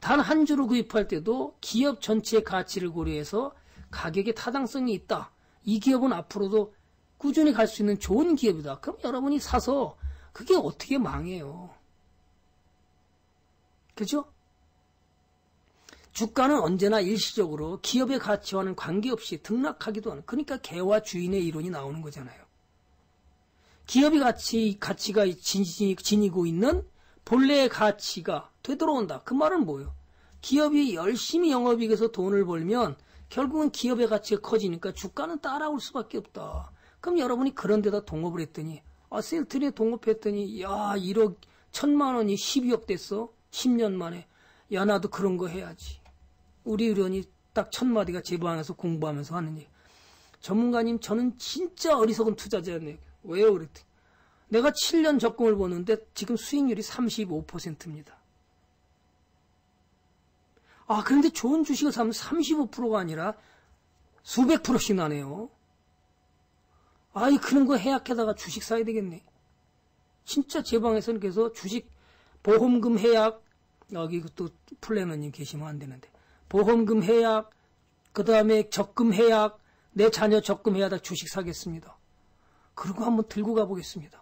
단 한 주를 구입할 때도 기업 전체의 가치를 고려해서 가격의 타당성이 있다. 이 기업은 앞으로도 꾸준히 갈 수 있는 좋은 기업이다. 그럼 여러분이 사서 그게 어떻게 망해요. 그죠? 주가는 언제나 일시적으로 기업의 가치와는 관계없이 등락하기도 하는, 그러니까 개와 주인의 이론이 나오는 거잖아요. 기업의 가치, 가치가 지니고 있는 본래의 가치가 되돌아온다. 그 말은 뭐예요? 기업이 열심히 영업이익에서 돈을 벌면 결국은 기업의 가치가 커지니까 주가는 따라올 수밖에 없다. 그럼 여러분이 그런 데다 동업을 했더니, 아, 셀트리온에 동업했더니, 야, 일억, 천만 원이 십이억 됐어? 십 년 만에. 야, 나도 그런 거 해야지. 우리 의원이 딱 첫 마디가 제 방에서 공부하면서 하는 얘기. 전문가님, 저는 진짜 어리석은 투자자였네요. 왜요? 그랬더니 내가 칠 년 적금을 보는데 지금 수익률이 삼십오 퍼센트입니다. 아, 그런데 좋은 주식을 사면 삼십오 퍼센트가 아니라 수백 프로씩 나네요. 아이 그런 거 해약해다가 주식 사야 되겠네. 진짜 제 방에서는 그래서 주식 보험금 해약, 여기 또 플래너님 계시면 안 되는데, 보험금 해약, 그 다음에 적금 해약, 내 자녀 적금 해약다 주식 사겠습니다. 그리고 한번 들고 가보겠습니다.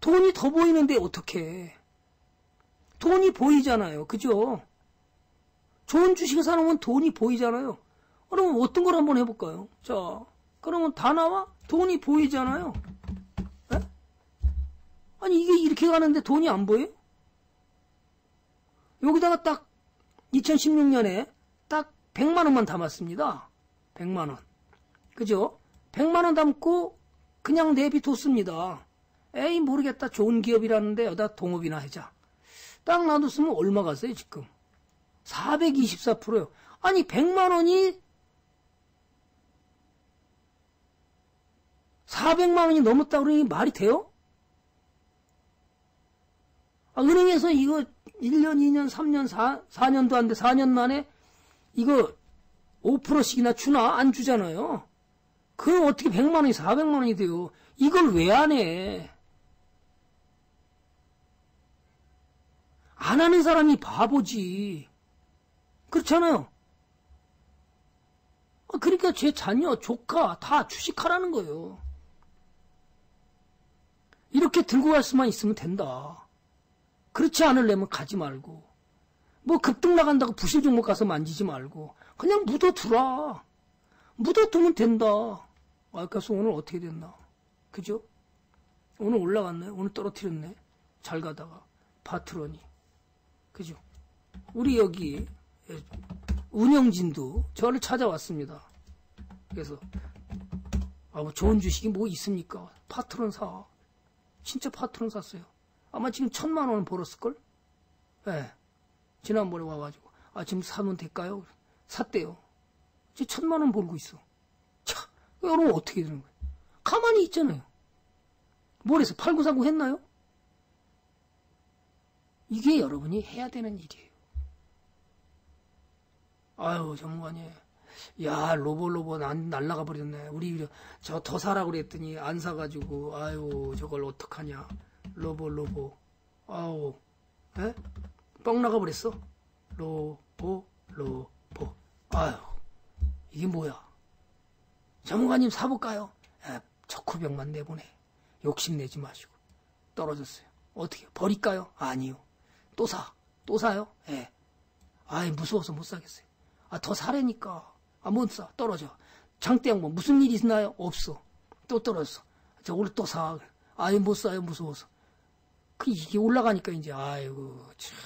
돈이 더 보이는데 어떡해. 돈이 보이잖아요. 그죠? 좋은 주식을 사놓으면 돈이 보이잖아요. 그러면 어떤 걸 한번 해볼까요? 자, 그러면 다 나와? 돈이 보이잖아요. 에? 아니 이게 이렇게 가는데 돈이 안 보여요? 여기다가 딱 이천십육 년에 딱 백만 원만 담았습니다. 백만 원. 그죠? 백만 원 담고 그냥 내비뒀습니다. 에이 모르겠다. 좋은 기업이라는데 여기다 동업이나 하자. 딱 놔뒀으면 얼마 갔어요 지금? 사백이십사 퍼센트요. 아니 백만 원이 사백만 원이 넘었다 그러니 말이 돼요? 아, 은행에서 이거 일 년, 이 년, 삼 년, 사 년도 안 돼. 사 년 만에 이거 오 퍼센트씩이나 주나? 안 주잖아요. 그럼 어떻게 백만 원이 사백만 원이 돼요? 이걸 왜 안 해? 안 하는 사람이 바보지. 그렇잖아요. 아, 그러니까 제 자녀, 조카 다 주식하라는 거예요. 이렇게 들고 갈 수만 있으면 된다. 그렇지 않으려면 가지 말고, 뭐 급등 나간다고 부실 종목 가서 만지지 말고 그냥 묻어두라. 묻어두면 된다. 아, 그래서 오늘 어떻게 됐나? 그죠? 오늘 올라갔나요? 오늘 떨어뜨렸네. 잘 가다가 파트론이. 그죠? 우리 여기 운영진도 저를 찾아왔습니다. 그래서 아, 뭐 좋은 주식이 뭐 있습니까? 파트론 사. 진짜 파트론 샀어요. 아마 지금 천만 원 벌었을걸? 예. 네. 지난번에 와가지고, 아, 지금 사면 될까요? 샀대요. 지금 천만 원 벌고 있어. 차, 여러분 어떻게 되는 거예요? 가만히 있잖아요. 뭘 해서 팔고 사고 했나요? 이게 여러분이 해야 되는 일이에요. 아유, 전문가님. 야, 로보로보 날라가 버렸네. 우리 저 더 사라고 그랬더니 안 사가지고, 아유, 저걸 어떡하냐. 로보로보. 아우, 에? 뻥 나가버렸어. 로보로보. 아유, 이게 뭐야. 전문가님 사볼까요? 에, 초코병만 내보내. 욕심내지 마시고. 떨어졌어요. 어떻게 버릴까요? 아니요. 또 사. 또 사요? 예. 아이, 무서워서 못 사겠어요. 아, 더 사라니까. 아, 못 사. 떨어져. 장대양반 무슨 일이 있나요? 없어. 또 떨어졌어. 저 오늘 또 사. 아이, 못 사요. 무서워서. 그, 이게 올라가니까 이제, 아이고, 참.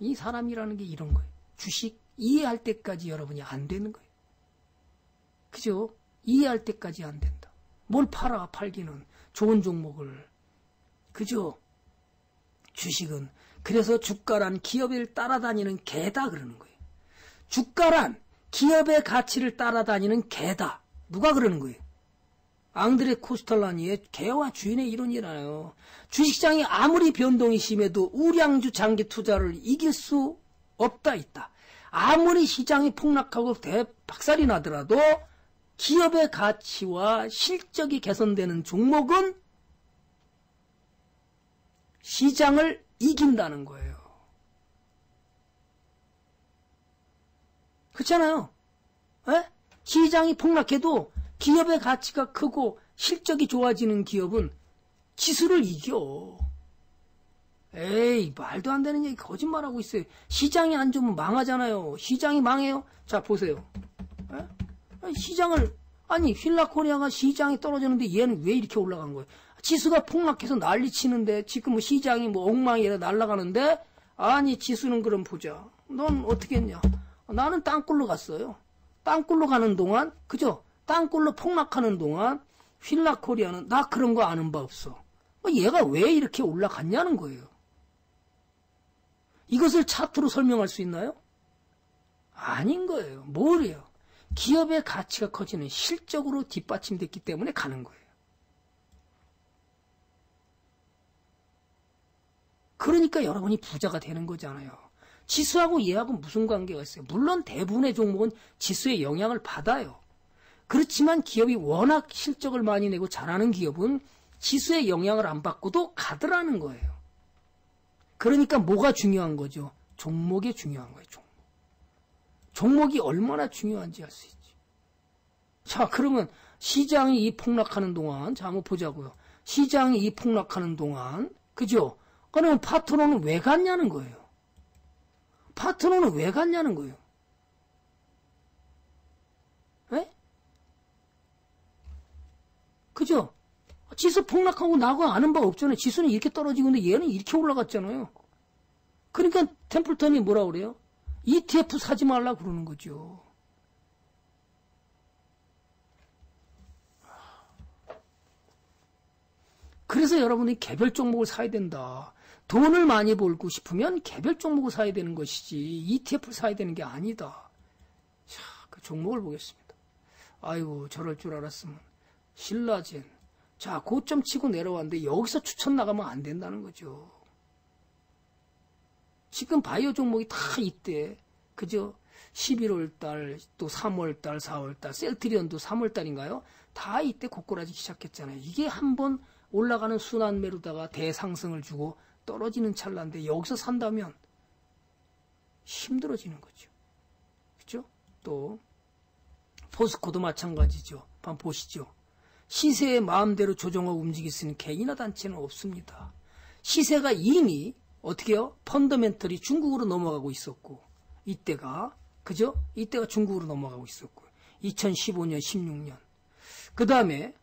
이 사람이라는 게 이런 거예요. 주식 이해할 때까지 여러분이 안 되는 거예요. 그죠? 이해할 때까지 안 된다. 뭘 팔아, 팔기는. 좋은 종목을. 그죠? 주식은. 그래서 주가란 기업을 따라다니는 개다 그러는 거예요. 주가란 기업의 가치를 따라다니는 개다. 누가 그러는 거예요? 앙드레 코스탈라니의 개와 주인의 이론이라요. 주식시장이 아무리 변동이 심해도 우량주 장기 투자를 이길 수 없다 있다. 아무리 시장이 폭락하고 대박살이 나더라도 기업의 가치와 실적이 개선되는 종목은 시장을 이긴다는 거예요. 그렇잖아요. 에? 시장이 폭락해도 기업의 가치가 크고 실적이 좋아지는 기업은 지수를 이겨. 에이, 말도 안 되는 얘기 거짓말하고 있어요. 시장이 안 좋으면 망하잖아요. 시장이 망해요? 자, 보세요. 에? 시장을, 아니, 힐라코리아가 시장이 떨어졌는데 얘는 왜 이렇게 올라간 거예요? 지수가 폭락해서 난리 치는데, 지금 뭐 시장이 뭐 엉망이라 날아가는데, 아니, 지수는 그럼 보자. 넌 어떻게 했냐? 나는 땅굴로 갔어요. 땅굴로 가는 동안, 그죠? 땅굴로 폭락하는 동안, 휠라코리아는, 나 그런 거 아는 바 없어. 얘가 왜 이렇게 올라갔냐는 거예요. 이것을 차트로 설명할 수 있나요? 아닌 거예요. 뭐래요? 기업의 가치가 커지는 실적으로 뒷받침됐기 때문에 가는 거예요. 그러니까 여러분이 부자가 되는 거잖아요. 지수하고 얘하고 무슨 관계가 있어요? 물론 대부분의 종목은 지수의 영향을 받아요. 그렇지만 기업이 워낙 실적을 많이 내고 잘하는 기업은 지수의 영향을 안 받고도 가더라는 거예요. 그러니까 뭐가 중요한 거죠? 종목이 중요한 거예요. 종목. 종목이 얼마나 중요한지 알 수 있지. 자, 그러면 시장이 이 폭락하는 동안, 자, 한번 보자고요. 시장이 이 폭락하는 동안, 그죠? 그러면 파트론은 왜 갔냐는 거예요. 파트론은 왜 갔냐는 거예요. 에? 그죠? 지수 폭락하고 나하고 아는 바 없잖아요. 지수는 이렇게 떨어지고 근데 얘는 이렇게 올라갔잖아요. 그러니까 템플턴이 뭐라 그래요? 이티에프 사지 말라 그러는 거죠. 그래서 여러분이 개별 종목을 사야 된다. 돈을 많이 벌고 싶으면 개별 종목을 사야 되는 것이지 이티에프를 사야 되는 게 아니다. 자, 그 종목을 보겠습니다. 아이고, 저럴 줄 알았으면. 신라젠. 자, 고점 치고 내려왔는데 여기서 추천 나가면 안 된다는 거죠. 지금 바이오 종목이 다 이때, 그죠? 십일월 달, 또 삼월 달, 사월 달, 셀트리온도 삼월 달인가요? 다 이때 고꾸라지기 시작했잖아요. 이게 한번 올라가는 순환매로다가 대상승을 주고 떨어지는 찰나인데 여기서 산다면 힘들어지는 거죠. 그죠? 또 포스코도 마찬가지죠. 한번 보시죠. 시세에 마음대로 조정하고 움직일 수 있는 개인이나 단체는 없습니다. 시세가 이미 어떻게 해요? 펀더멘털이 중국으로 넘어가고 있었고, 이때가, 그죠? 이때가 중국으로 넘어가고 있었고, 이천십오년, 십육년. 그 다음에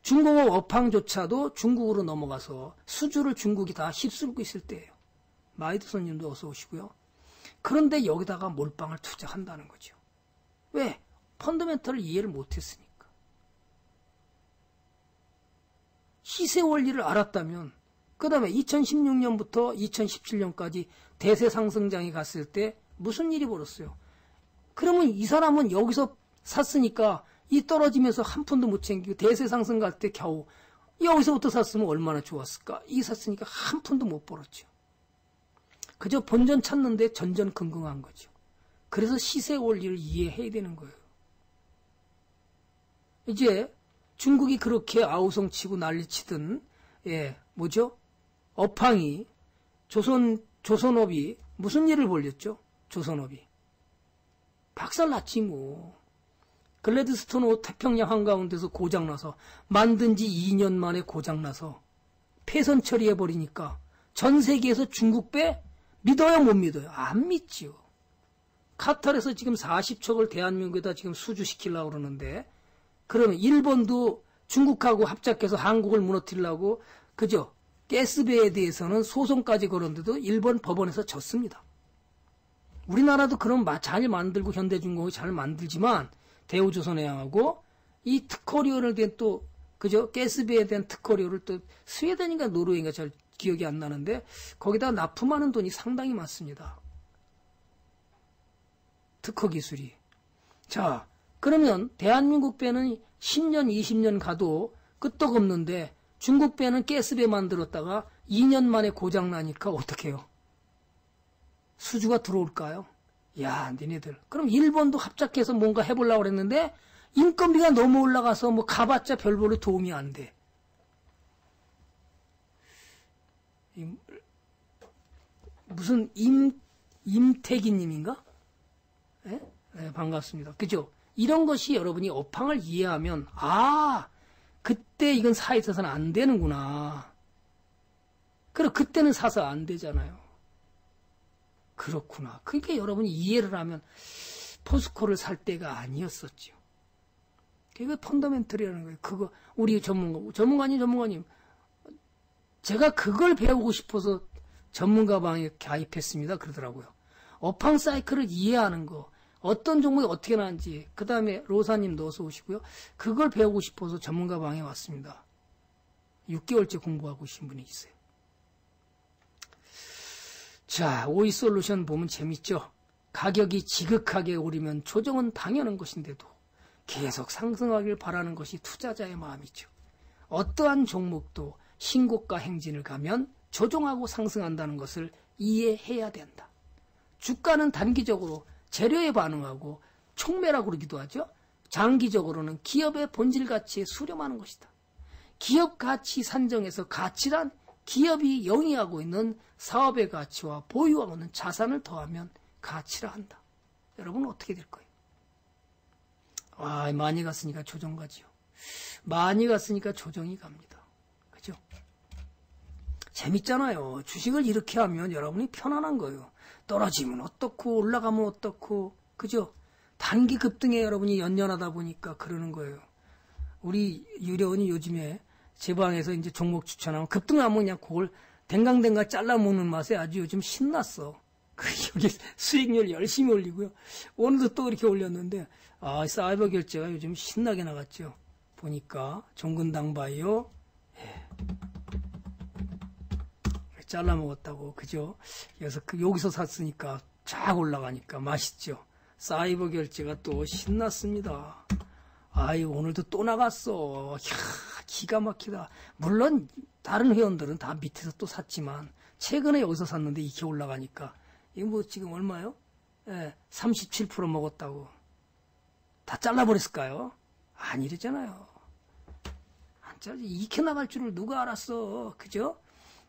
중공업 업황조차도 중국으로 넘어가서 수주를 중국이 다 휩쓸고 있을 때예요. 마이드 손님도 어서 오시고요. 그런데 여기다가 몰빵을 투자한다는 거죠. 왜? 펀더멘털을 이해를 못했으니까. 시세 원리를 알았다면, 그 다음에 이천십육년부터 이천십칠년까지 대세 상승장이 갔을 때 무슨 일이 벌었어요? 그러면 이 사람은 여기서 샀으니까 이 떨어지면서 한 푼도 못 챙기고 대세 상승 갈 때 겨우 여기서부터 샀으면 얼마나 좋았을까? 이 샀으니까 한 푼도 못 벌었죠. 그저 본전 찾는데 전전긍긍한 거죠. 그래서 시세 원리를 이해해야 되는 거예요. 이제 중국이 그렇게 아우성 치고 난리치든, 예, 뭐죠? 업황이, 조선, 조선업이, 무슨 일을 벌였죠? 조선업이. 박살 났지, 뭐. 글래드스톤호 태평양 한가운데서 고장나서, 만든 지 이 년 만에 고장나서, 폐선 처리해버리니까, 전 세계에서 중국 빼? 믿어요, 못 믿어요? 안 믿지요. 카타르에서 지금 사십척을 대한민국에다 지금 수주시키려고 그러는데, 그러면 일본도 중국하고 합작해서 한국을 무너뜨리려고, 그죠? 가스배에 대해서는 소송까지 걸었는데도 일본 법원에서 졌습니다. 우리나라도 그럼 잘 만들고 현대중공업이 잘 만들지만, 대우조선해양하고, 이 특허료를 된 또, 그죠? 가스배에 대한 특허료를 또, 스웨덴인가 노르웨이인가 잘 기억이 안 나는데, 거기다 납품하는 돈이 상당히 많습니다. 특허 기술이. 자, 그러면 대한민국 배는 십 년, 이십 년 가도 끄떡없는데 중국 배는 가스배 만들었다가 이 년 만에 고장나니까 어떡해요? 수주가 들어올까요? 야, 니네들. 그럼 일본도 합작해서 뭔가 해보려고 그랬는데 인건비가 너무 올라가서 뭐 가봤자 별로 도움이 안 돼. 무슨 임, 임태기님인가? 예? 네, 반갑습니다. 그죠? 이런 것이 여러분이 업황을 이해하면 아, 그때 이건 사있어서는 안 되는구나. 그럼 그때는 사서 안 되잖아요. 그렇구나. 그러니까 여러분이 이해를 하면 포스코를 살 때가 아니었었죠. 그게 펀더멘털이라는 거예요. 그거 우리 전문가, 전문가님, 전문가님. 제가 그걸 배우고 싶어서 전문가 방에 가입했습니다. 그러더라고요. 업황 사이클을 이해하는 거. 어떤 종목이 어떻게 나는지, 그 다음에 로사님도 어서 오시고요. 그걸 배우고 싶어서 전문가 방에 왔습니다. 육 개월째 공부하고 계신 분이 있어요. 자, 오이솔루션 보면 재밌죠? 가격이 지극하게 오르면 조정은 당연한 것인데도 계속 상승하길 바라는 것이 투자자의 마음이죠. 어떠한 종목도 신고가 행진을 가면 조정하고 상승한다는 것을 이해해야 된다. 주가는 단기적으로 재료에 반응하고 촉매라고 그러기도 하죠. 장기적으로는 기업의 본질 가치에 수렴하는 것이다. 기업 가치 산정에서 가치란 기업이 영위하고 있는 사업의 가치와 보유하고 있는 자산을 더하면 가치라 한다. 여러분은 어떻게 될 거예요? 아, 많이 갔으니까 조정 가지요. 많이 갔으니까 조정이 갑니다. 그죠? 재밌잖아요. 주식을 이렇게 하면 여러분이 편안한 거예요. 떨어지면 어떻고 올라가면 어떻고, 그죠? 단기 급등에 여러분이 연연하다 보니까 그러는 거예요. 우리 유료원이 요즘에 제 방에서 이제 종목 추천하면 급등하면 그냥 그걸 댕강댕강 잘라먹는 맛에 아주 요즘 신났어. 그 여기 수익률 열심히 올리고요. 오늘도 또 이렇게 올렸는데, 아, 사이버 결제가 요즘 신나게 나갔죠. 보니까 종근당바이오, 예. 잘라먹었다고, 그죠? 그래서 그 여기서 샀으니까 쫙 올라가니까 맛있죠. 사이버 결제가 또 신났습니다. 아이, 오늘도 또 나갔어. 이야, 기가 막히다. 물론 다른 회원들은 다 밑에서 또 샀지만 최근에 여기서 샀는데 이렇게 올라가니까 이거 뭐 지금 얼마요? 예, 삼십칠 퍼센트 먹었다고. 다 잘라버렸을까요? 아니랬잖아요. 안 잘라. 이렇게 나갈 줄을 누가 알았어. 그죠?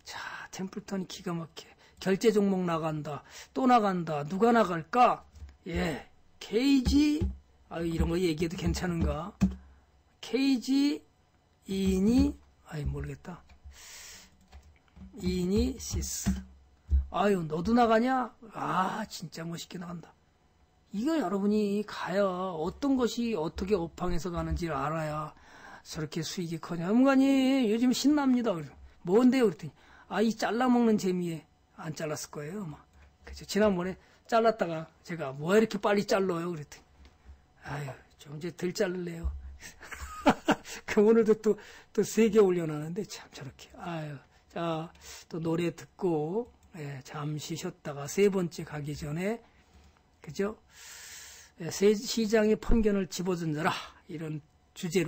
자, 템플턴이 기가 막혀. 결제 종목 나간다. 또 나간다. 누가 나갈까? 예, 케이지, 아유, 이런 거 얘기해도 괜찮은가? 케이지, 이인이, 아이, 모르겠다. 이인이, 시스. 아유, 너도 나가냐? 아, 진짜 멋있게 나간다. 이거 여러분이 가야 어떤 것이 어떻게 업황에서 가는지를 알아야 저렇게 수익이 커냐. 연간이 요즘 신납니다. 뭔데요? 그랬더니, 아, 이 잘라먹는 재미에 안 잘랐을 거예요, 아마. 그죠? 지난번에 잘랐다가 제가 뭐 이렇게 빨리 잘라요? 그랬더니, 아유, 좀 이제 덜 자를래요. 그 오늘도 또, 또 세 개 올려놨는데, 참 저렇게. 아유. 자, 또 노래 듣고, 예, 잠시 쉬었다가 세 번째 가기 전에, 그죠? 예, 새 시장의 편견을 집어던져라. 이런 주제로.